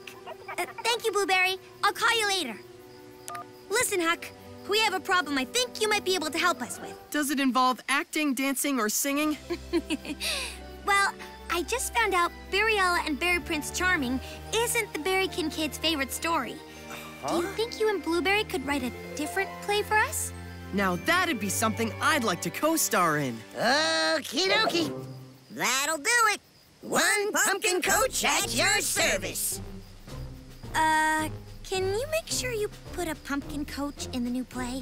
Uh, thank you, Blueberry. I'll call you later. Listen, Huck, we have a problem I think you might be able to help us with. Does it involve acting, dancing, or singing? Well, I just found out Berryella and Berry Prince Charming isn't the Berrykin kids' favorite story. Huh? Do you think you and Blueberry could write a different play for us? Now that'd be something I'd like to co-star in. Okie dokie. That'll do it. One pumpkin coach at your service. Uh, can you make sure you put a pumpkin coach in the new play?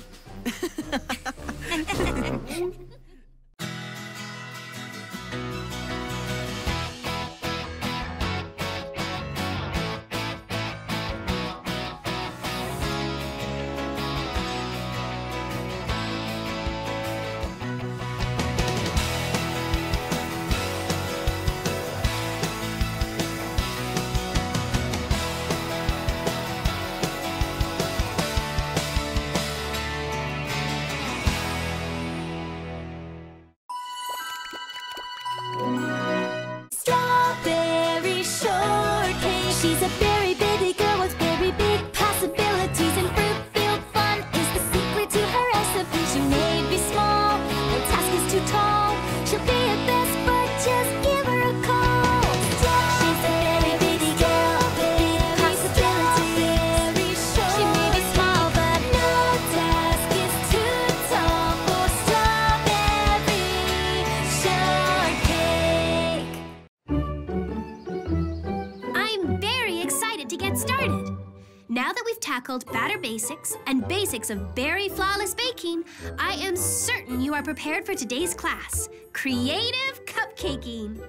Basics and basics of berry flawless baking, I am certain you are prepared for today's class, creative cupcaking.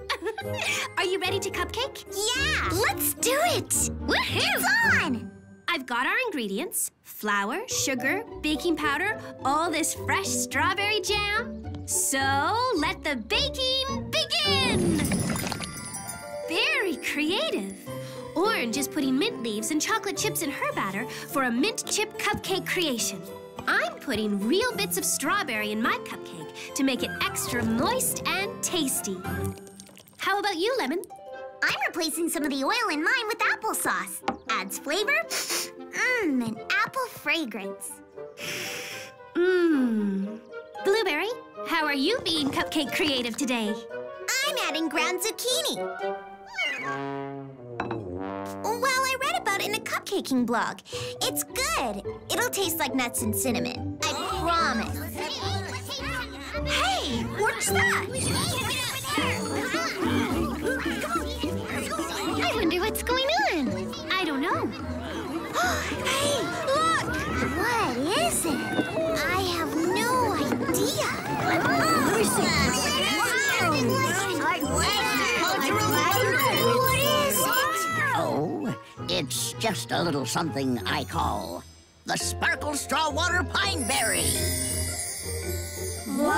Are you ready to cupcake? Yeah! Let's do it! Woohoo! It's on! I've got our ingredients, flour, sugar, baking powder, all this fresh strawberry jam. So let the baking begin! Very creative. Orange is putting mint leaves and chocolate chips in her batter for a mint chip cupcake creation. I'm putting real bits of strawberry in my cupcake to make it extra moist and tasty. How about you, Lemon? I'm replacing some of the oil in mine with applesauce. Adds flavor, mmm, an apple fragrance. Mmm. Blueberry, how are you being cupcake creative today? I'm adding ground zucchini. Well, I read about it in a cupcaking blog. It's good. It'll taste like nuts and cinnamon. I promise. Hey, what's that? I wonder what's going on. I don't know. Hey, look! What is it? I have no idea. Oh. What is it? It's just a little something I call the Sparkle Straw Water Pine Berry. Wow!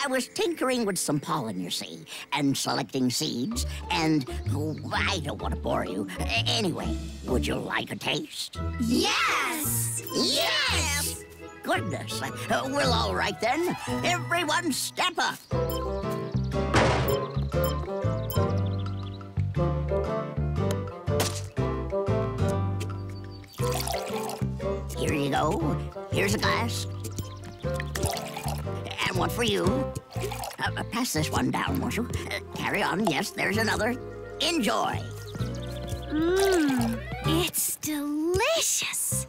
I was tinkering with some pollen, you see, and selecting seeds, and oh, I don't want to bore you. Anyway, would you like a taste? Yes! Yes! Goodness. Uh, well, all right then. Everyone step up. Here you go. Here's a glass. And one for you. Uh, pass this one down, won't you? Uh, carry on. Yes, there's another. Enjoy. Mmm, it's delicious.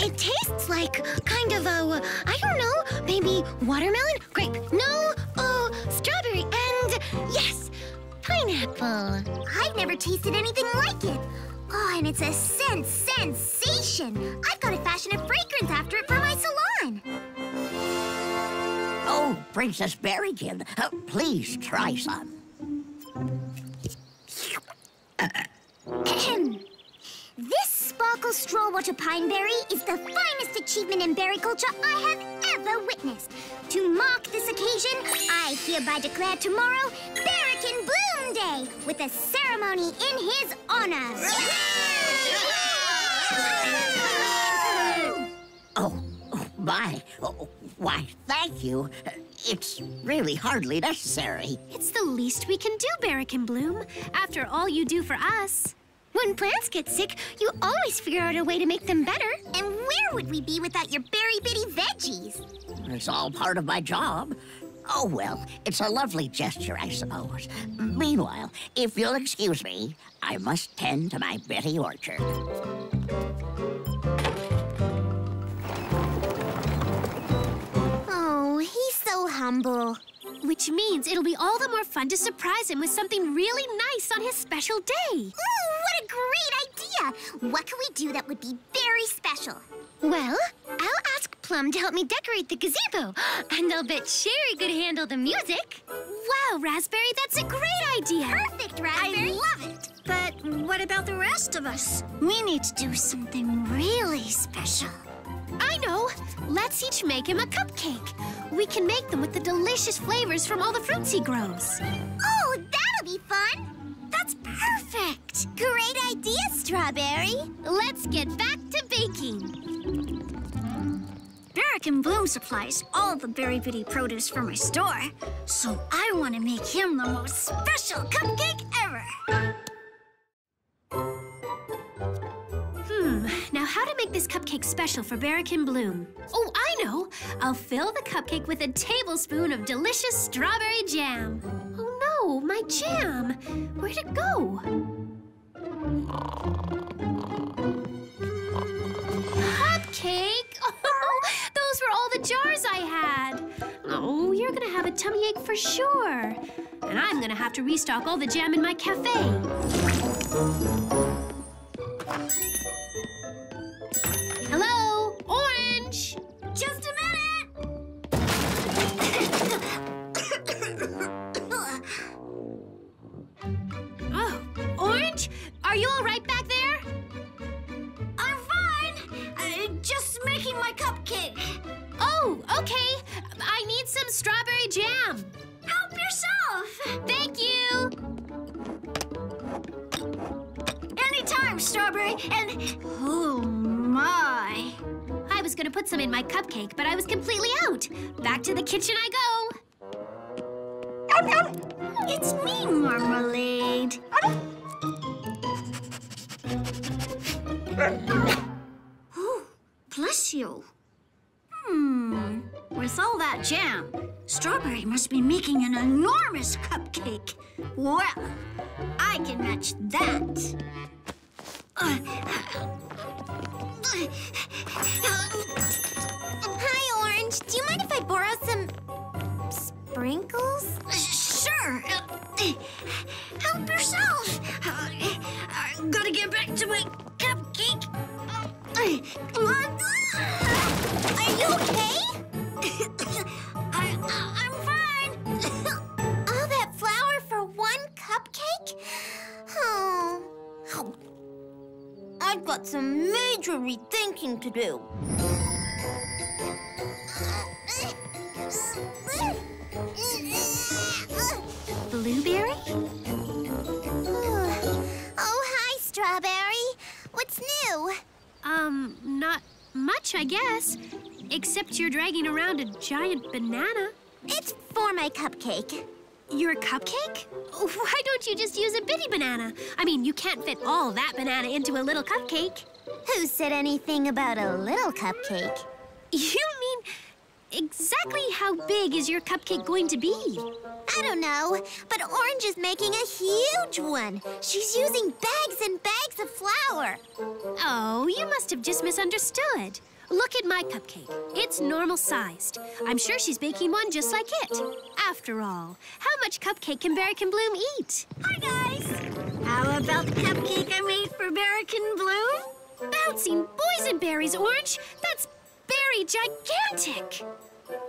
It tastes like kind of a, I don't know, maybe watermelon, grape, no, oh, strawberry, and yes, pineapple. I've never tasted anything like it. Oh, and it's a sen sensation. I've got to fashion a fragrance after it for my salon. Oh, Princess Berrykin, uh, please try some. Ahem. This Sparkle Straw Water Pine Berry is the finest achievement in berry culture I have ever witnessed. To mark this occasion, I hereby declare tomorrow Berrykin Bloom Day with a ceremony in his honor. Oh, my. Oh, why, thank you. It's really hardly necessary. It's the least we can do, Berrykin Bloom, after all you do for us. When plants get sick, you always figure out a way to make them better. And where would we be without your berry bitty veggies? It's all part of my job. Oh, well, it's a lovely gesture, I suppose. Meanwhile, if you'll excuse me, I must tend to my bitty orchard. Oh, he's so humble. Which means it'll be all the more fun to surprise him with something really nice on his special day. Ooh, what a great idea! What can we do that would be very special? Well, I'll ask Plum to help me decorate the gazebo. And I'll bet Cherry could handle the music. Wow, Raspberry, that's a great idea! Perfect, Raspberry! I love it! But what about the rest of us? We need to do something really special. I know! Let's each make him a cupcake. We can make them with the delicious flavors from all the fruits he grows. Oh, that'll be fun! That's perfect! Great idea, Strawberry! Let's get back to baking. Berrykin Bloom supplies all the berry bitty produce for my store, so I want to make him the most special cupcake ever! Now, how to make this cupcake special for Berrykin Bloom? Oh, I know! I'll fill the cupcake with a tablespoon of delicious strawberry jam. Oh no, my jam! Where'd it go? Cupcake! Oh, those were all the jars I had. Oh, you're gonna have a tummy ache for sure. And I'm gonna have to restock all the jam in my cafe. Hello? Orange! Just a minute! Oh, Orange? Are you all right back there? I'm fine. I'm just making my cupcake. Oh, okay. I need some strawberry jam. Help yourself. Thank you. Anytime, Strawberry. And... oh. My. I was gonna put some in my cupcake, but I was completely out. Back to the kitchen I go. Um, um. It's me, Marmalade. Um. Oh, bless you. Hmm. With all that jam, Strawberry must be making an enormous cupcake. Well, I can match that. Uh, Hi, Orange. Do you mind if I borrow some sprinkles? Sure. Help yourself. I gotta get back to my cupcake. Are you okay? I, I'm fine. All that flour for one cupcake? Oh. I I've got some major rethinking to do. Blueberry? Oh, hi, Strawberry. What's new? Um, not much, I guess. Except you're dragging around a giant banana. It's for my cupcake. Your cupcake? Why don't you just use a bitty banana? I mean, you can't fit all that banana into a little cupcake. Who said anything about a little cupcake? You mean, exactly how big is your cupcake going to be? I don't know, but Orange is making a huge one. She's using bags and bags of flour. Oh, you must have just misunderstood. Look at my cupcake. It's normal-sized. I'm sure she's baking one just like it. After all, how much cupcake can Berrykin Bloom eat? Hi, guys! How about the cupcake I made for Berrykin Bloom? Bouncing boysenberries, Orange! That's berry gigantic!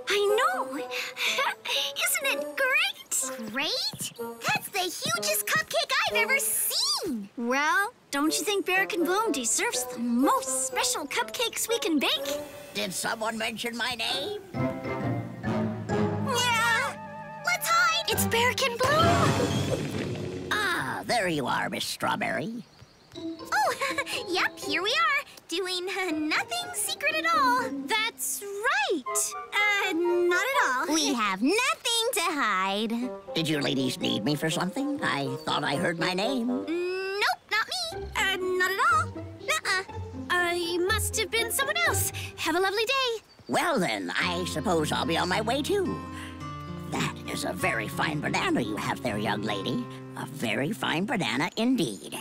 I know! Isn't it great? Great? That's the hugest cupcake I've ever seen! Well, don't you think Berrykin Bloom deserves the most special cupcakes we can bake? Did someone mention my name? Yeah! Let's hide! It's Berrykin Bloom! Ah, there you are, Miss Strawberry. Oh, yep, here we are, doing uh, nothing secret at all. That's right. Uh, not at all. We have nothing to hide. Did you ladies need me for something? I thought I heard my name. Nope, not me. Uh, not at all. Nuh-uh. Uh, it must have been someone else. Have a lovely day. Well, then, I suppose I'll be on my way, too. That is a very fine banana you have there, young lady. A very fine banana indeed.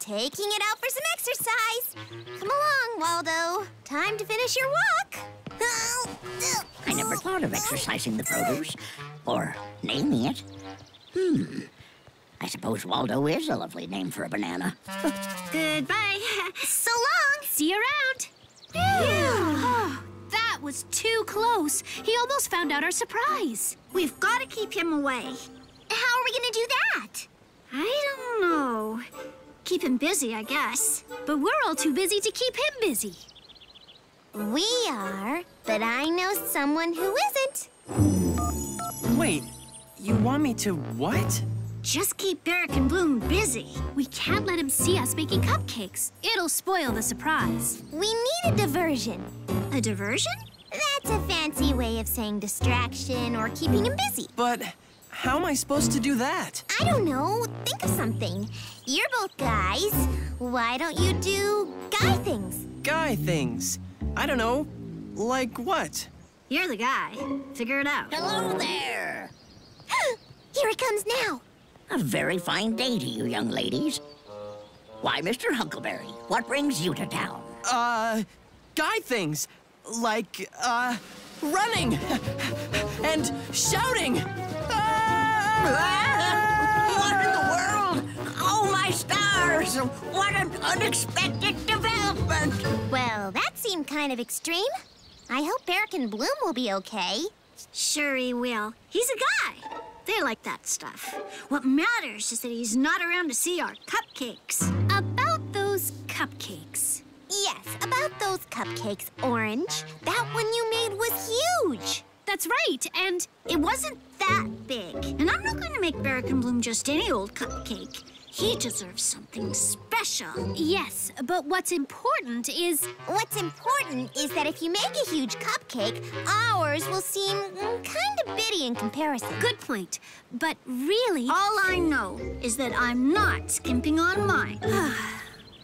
Taking it out for some exercise. Come along, Waldo. Time to finish your walk. I never thought of exercising the produce, or naming it. Hmm. I suppose Waldo is a lovely name for a banana. Goodbye. So long. See you around. Oh, that was too close. He almost found out our surprise. We've got to keep him away. How are we going to do that? I don't know. Keep him busy, I guess. But we're all too busy to keep him busy. We are, but I know someone who isn't. Wait, you want me to what? Just keep Berrykin Bloom busy. We can't let him see us making cupcakes. It'll spoil the surprise. We need a diversion. A diversion? That's a fancy way of saying distraction or keeping him busy. But how am I supposed to do that? I don't know. Think of something. You're both guys. Why don't you do guy things? Guy things? I don't know. Like what? You're the guy. Figure it out. Hello there! Here it comes now. A very fine day to you, young ladies. Why, Mister Huckleberry, what brings you to town? Uh, guy things. Like, uh, running and shouting. What in the world? Oh, my stars! What an unexpected development! Well, that seemed kind of extreme. I hope Berrykin Bloom will be okay. Sure he will. He's a guy. They like that stuff. What matters is that he's not around to see our cupcakes. About those cupcakes. Yes, about those cupcakes, Orange. That one you made was huge. That's right, and it wasn't that big. And I'm not going to make Berrykin Bloom just any old cupcake. He deserves something special. Yes, but what's important is... What's important is that if you make a huge cupcake, ours will seem kind of bitty in comparison. Good point, but really... All I know is that I'm not skimping on mine.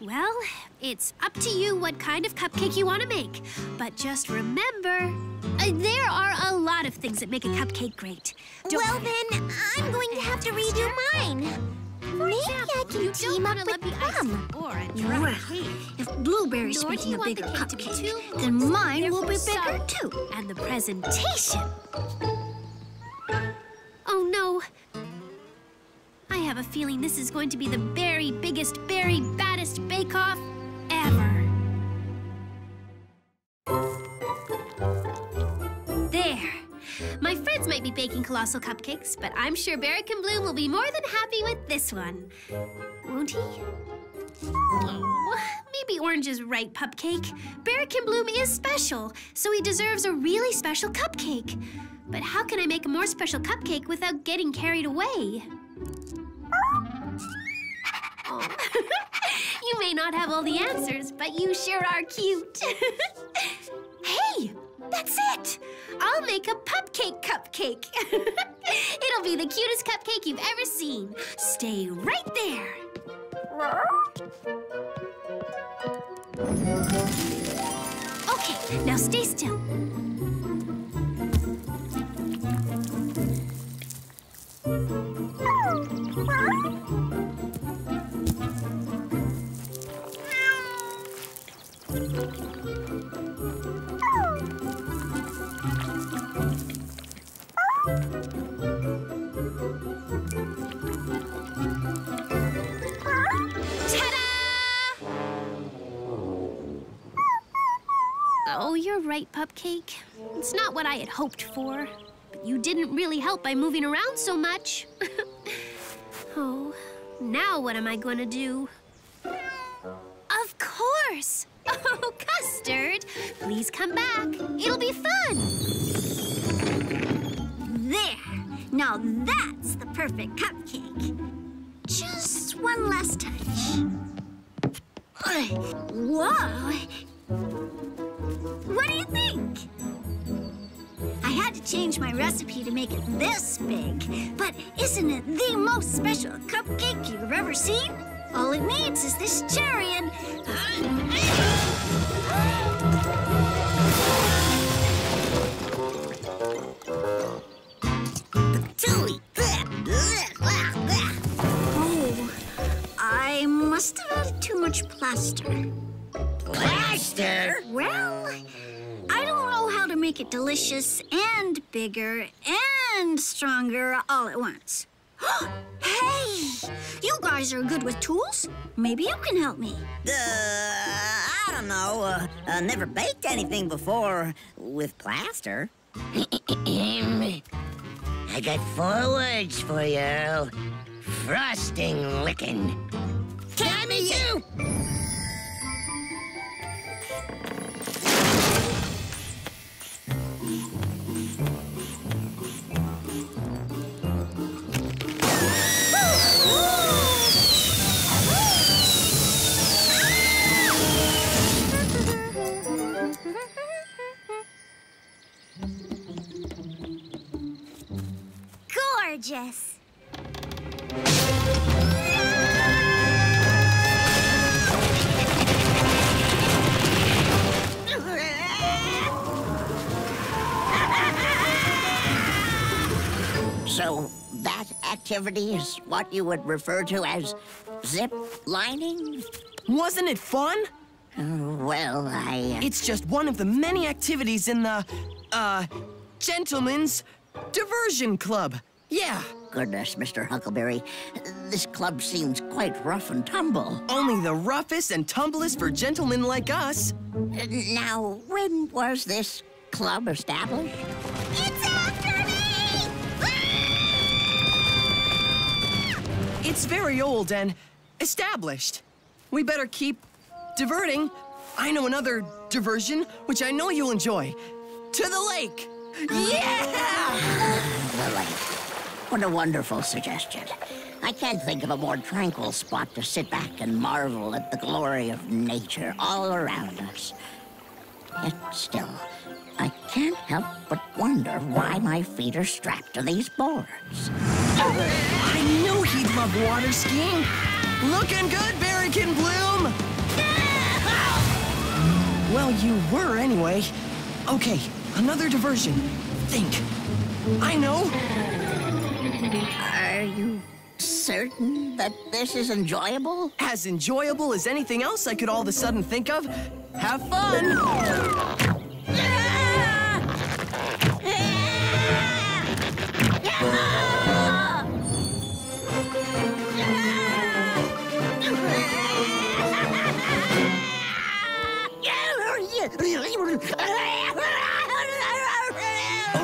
Well, it's up to you what kind of cupcake you want to make. But just remember, uh, there are a lot of things that make a cupcake great. Don't well, then, I'm going to have to redo mine. For Maybe example, I can team up with Plum. Well, if Blueberry's making a bigger the cupcake, too, then mine will be bigger, so. too. And the presentation. Oh, no. I have a feeling this is going to be the berry biggest, berry baddest bake-off ever. There. My friends might be baking colossal cupcakes, but I'm sure Berrykin Bloom will be more than happy with this one. Won't he? Oh, maybe Orange is right, Pupcake. Berrykin Bloom is special, so he deserves a really special cupcake. But how can I make a more special cupcake without getting carried away? Oh. You may not have all the answers, but you sure are cute. Hey, that's it! I'll make a Pupcake cupcake. It'll be the cutest cupcake you've ever seen. Stay right there. Okay, now stay still. Oh, you're right, Pupcake. It's not what I had hoped for. But you didn't really help by moving around so much. Oh, now what am I going to do? Of course! Oh, Custard, please come back. It'll be fun. There. Now that's the perfect cupcake. Just one last touch. Whoa! What do you think? I had to change my recipe to make it this big, but isn't it the most special cupcake you've ever seen? All it needs is this cherry and... Oh, I must have added too much plaster. Plaster? Well, I don't know how to make it delicious and bigger and stronger all at once. Hey, you guys are good with tools. Maybe you can help me. Uh, I don't know. Uh, I never baked anything before with plaster. I got four words for you, Earl. Frosting lickin'. Tammy, you! Gorgeous. So that activity is what you would refer to as zip lining? Wasn't it fun? Uh, well, I... Uh... It's just one of the many activities in the, uh, Gentlemen's Diversion Club. Yeah. Goodness, Mister Huckleberry, this club seems quite rough and tumble. Only the roughest and tumblest for gentlemen like us. Uh, now, when was this club established? It's after me! Ah! It's very old and established. We better keep diverting. I know another diversion, which I know you'll enjoy. To the lake! Yeah! The lake. What a wonderful suggestion. I can't think of a more tranquil spot to sit back and marvel at the glory of nature all around us. Yet still, I can't help but wonder why my feet are strapped to these boards. I knew he'd love water skiing. Looking good, Berrykin Bloom! Well, you were anyway. Okay, another diversion. Think. I know. Are you certain that this is enjoyable? As enjoyable as anything else I could all of a sudden think of. Have fun!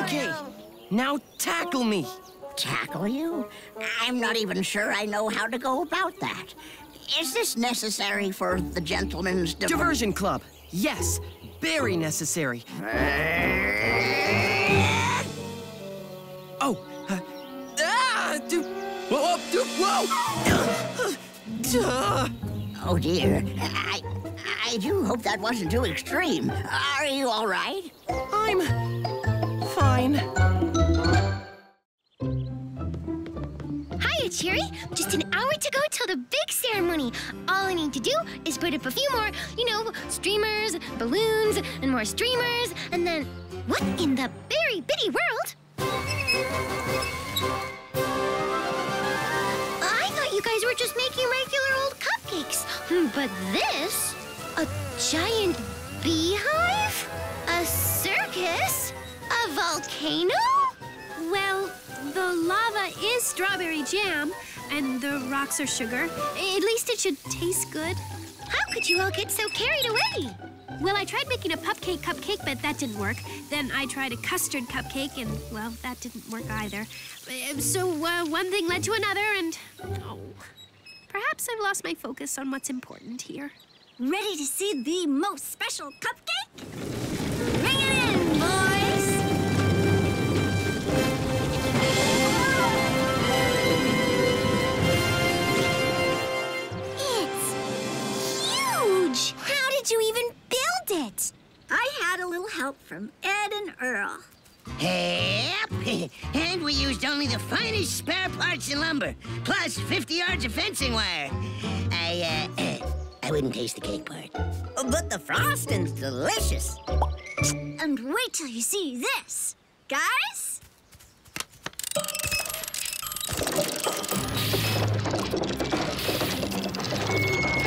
Okay, Now tackle me. Tackle you? I'm not even sure I know how to go about that. Is this necessary for the gentleman's... Diver Diversion Club. Yes, very necessary. Oh. Uh, ah! Whoa! Whoa! Oh, dear. I... I do hope that wasn't too extreme. Are you all right? I'm... fine. Hiya, Cherry. Just an hour to go till the big ceremony. All I need to do is put up a few more, you know, streamers, balloons, and more streamers, and then... What in the berry bitty world? I thought you guys were just making regular old cupcakes. But this... a giant beehive? A circus? A volcano? Well, the lava is strawberry jam, and the rocks are sugar. At least it should taste good. How could you all get so carried away? Well, I tried making a pupcake cupcake, but that didn't work. Then I tried a custard cupcake, and, well, that didn't work either. So uh, one thing led to another, and... Oh, perhaps I've lost my focus on what's important here. Ready to see the most special cupcake? Bring it in, boys! It's huge! How did you even build it? I had a little help from Ed and Earl. Yep. And we used only the finest spare parts and lumber, plus fifty yards of fencing wire. I, uh... uh I wouldn't taste the cake part. Oh, but the frosting's delicious. And wait till you see this. Guys?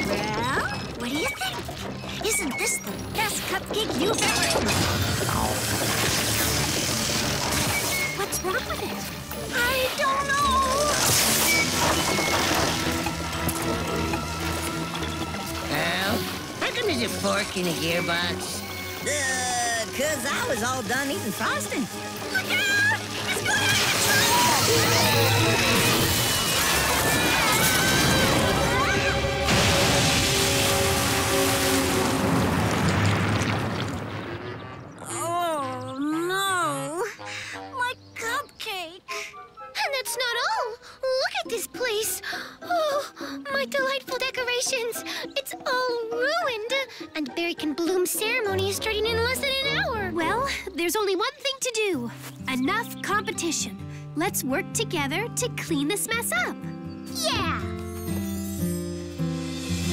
Well, what do you think? Isn't this the best cupcake you've ever eaten? What's wrong with it? I don't know! Well, how come there's a fork in a gearbox? Uh, cause I was all done eating frosting. Look out! It's going out of control! Oh, no. My cupcake. And that's not all. Look at this place. Oh, my delightful decorations. It's all ruined. And Berrykin Bloom's ceremony is starting in less than an hour. Well, there's only one thing to do. Enough competition. Let's work together to clean this mess up. Yeah.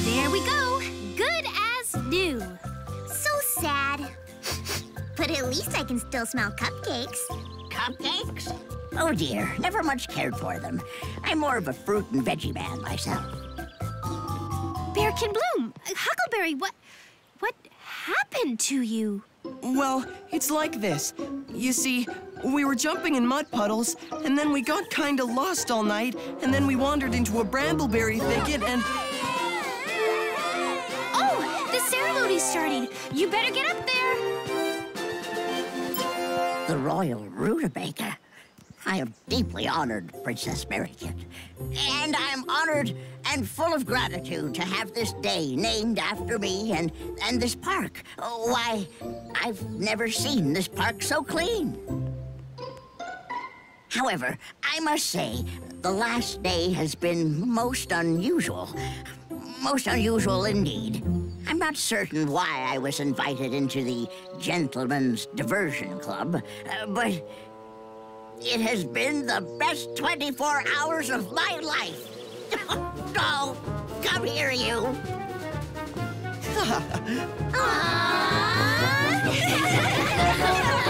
There we go. Good as new. So sad. But at least I can still smell cupcakes. Cupcakes? Oh, dear. Never much cared for them. I'm more of a fruit and veggie man myself. Berrykin Bloom, Huckleberry, what... what happened to you? Well, it's like this. You see, we were jumping in mud puddles, and then we got kinda lost all night, and then we wandered into a brambleberry thicket, and... Oh! The ceremony's starting! You better get up there! The Royal Rutabaga. I am deeply honored, Princess Berrykin. And I am honored and full of gratitude to have this day named after me and, and this park. Oh, why, I've never seen this park so clean. However, I must say, the last day has been most unusual. Most unusual indeed. I'm not certain why I was invited into the Gentlemen's Diversion Club, uh, but... it has been the best twenty-four hours of my life. Oh, come here, you.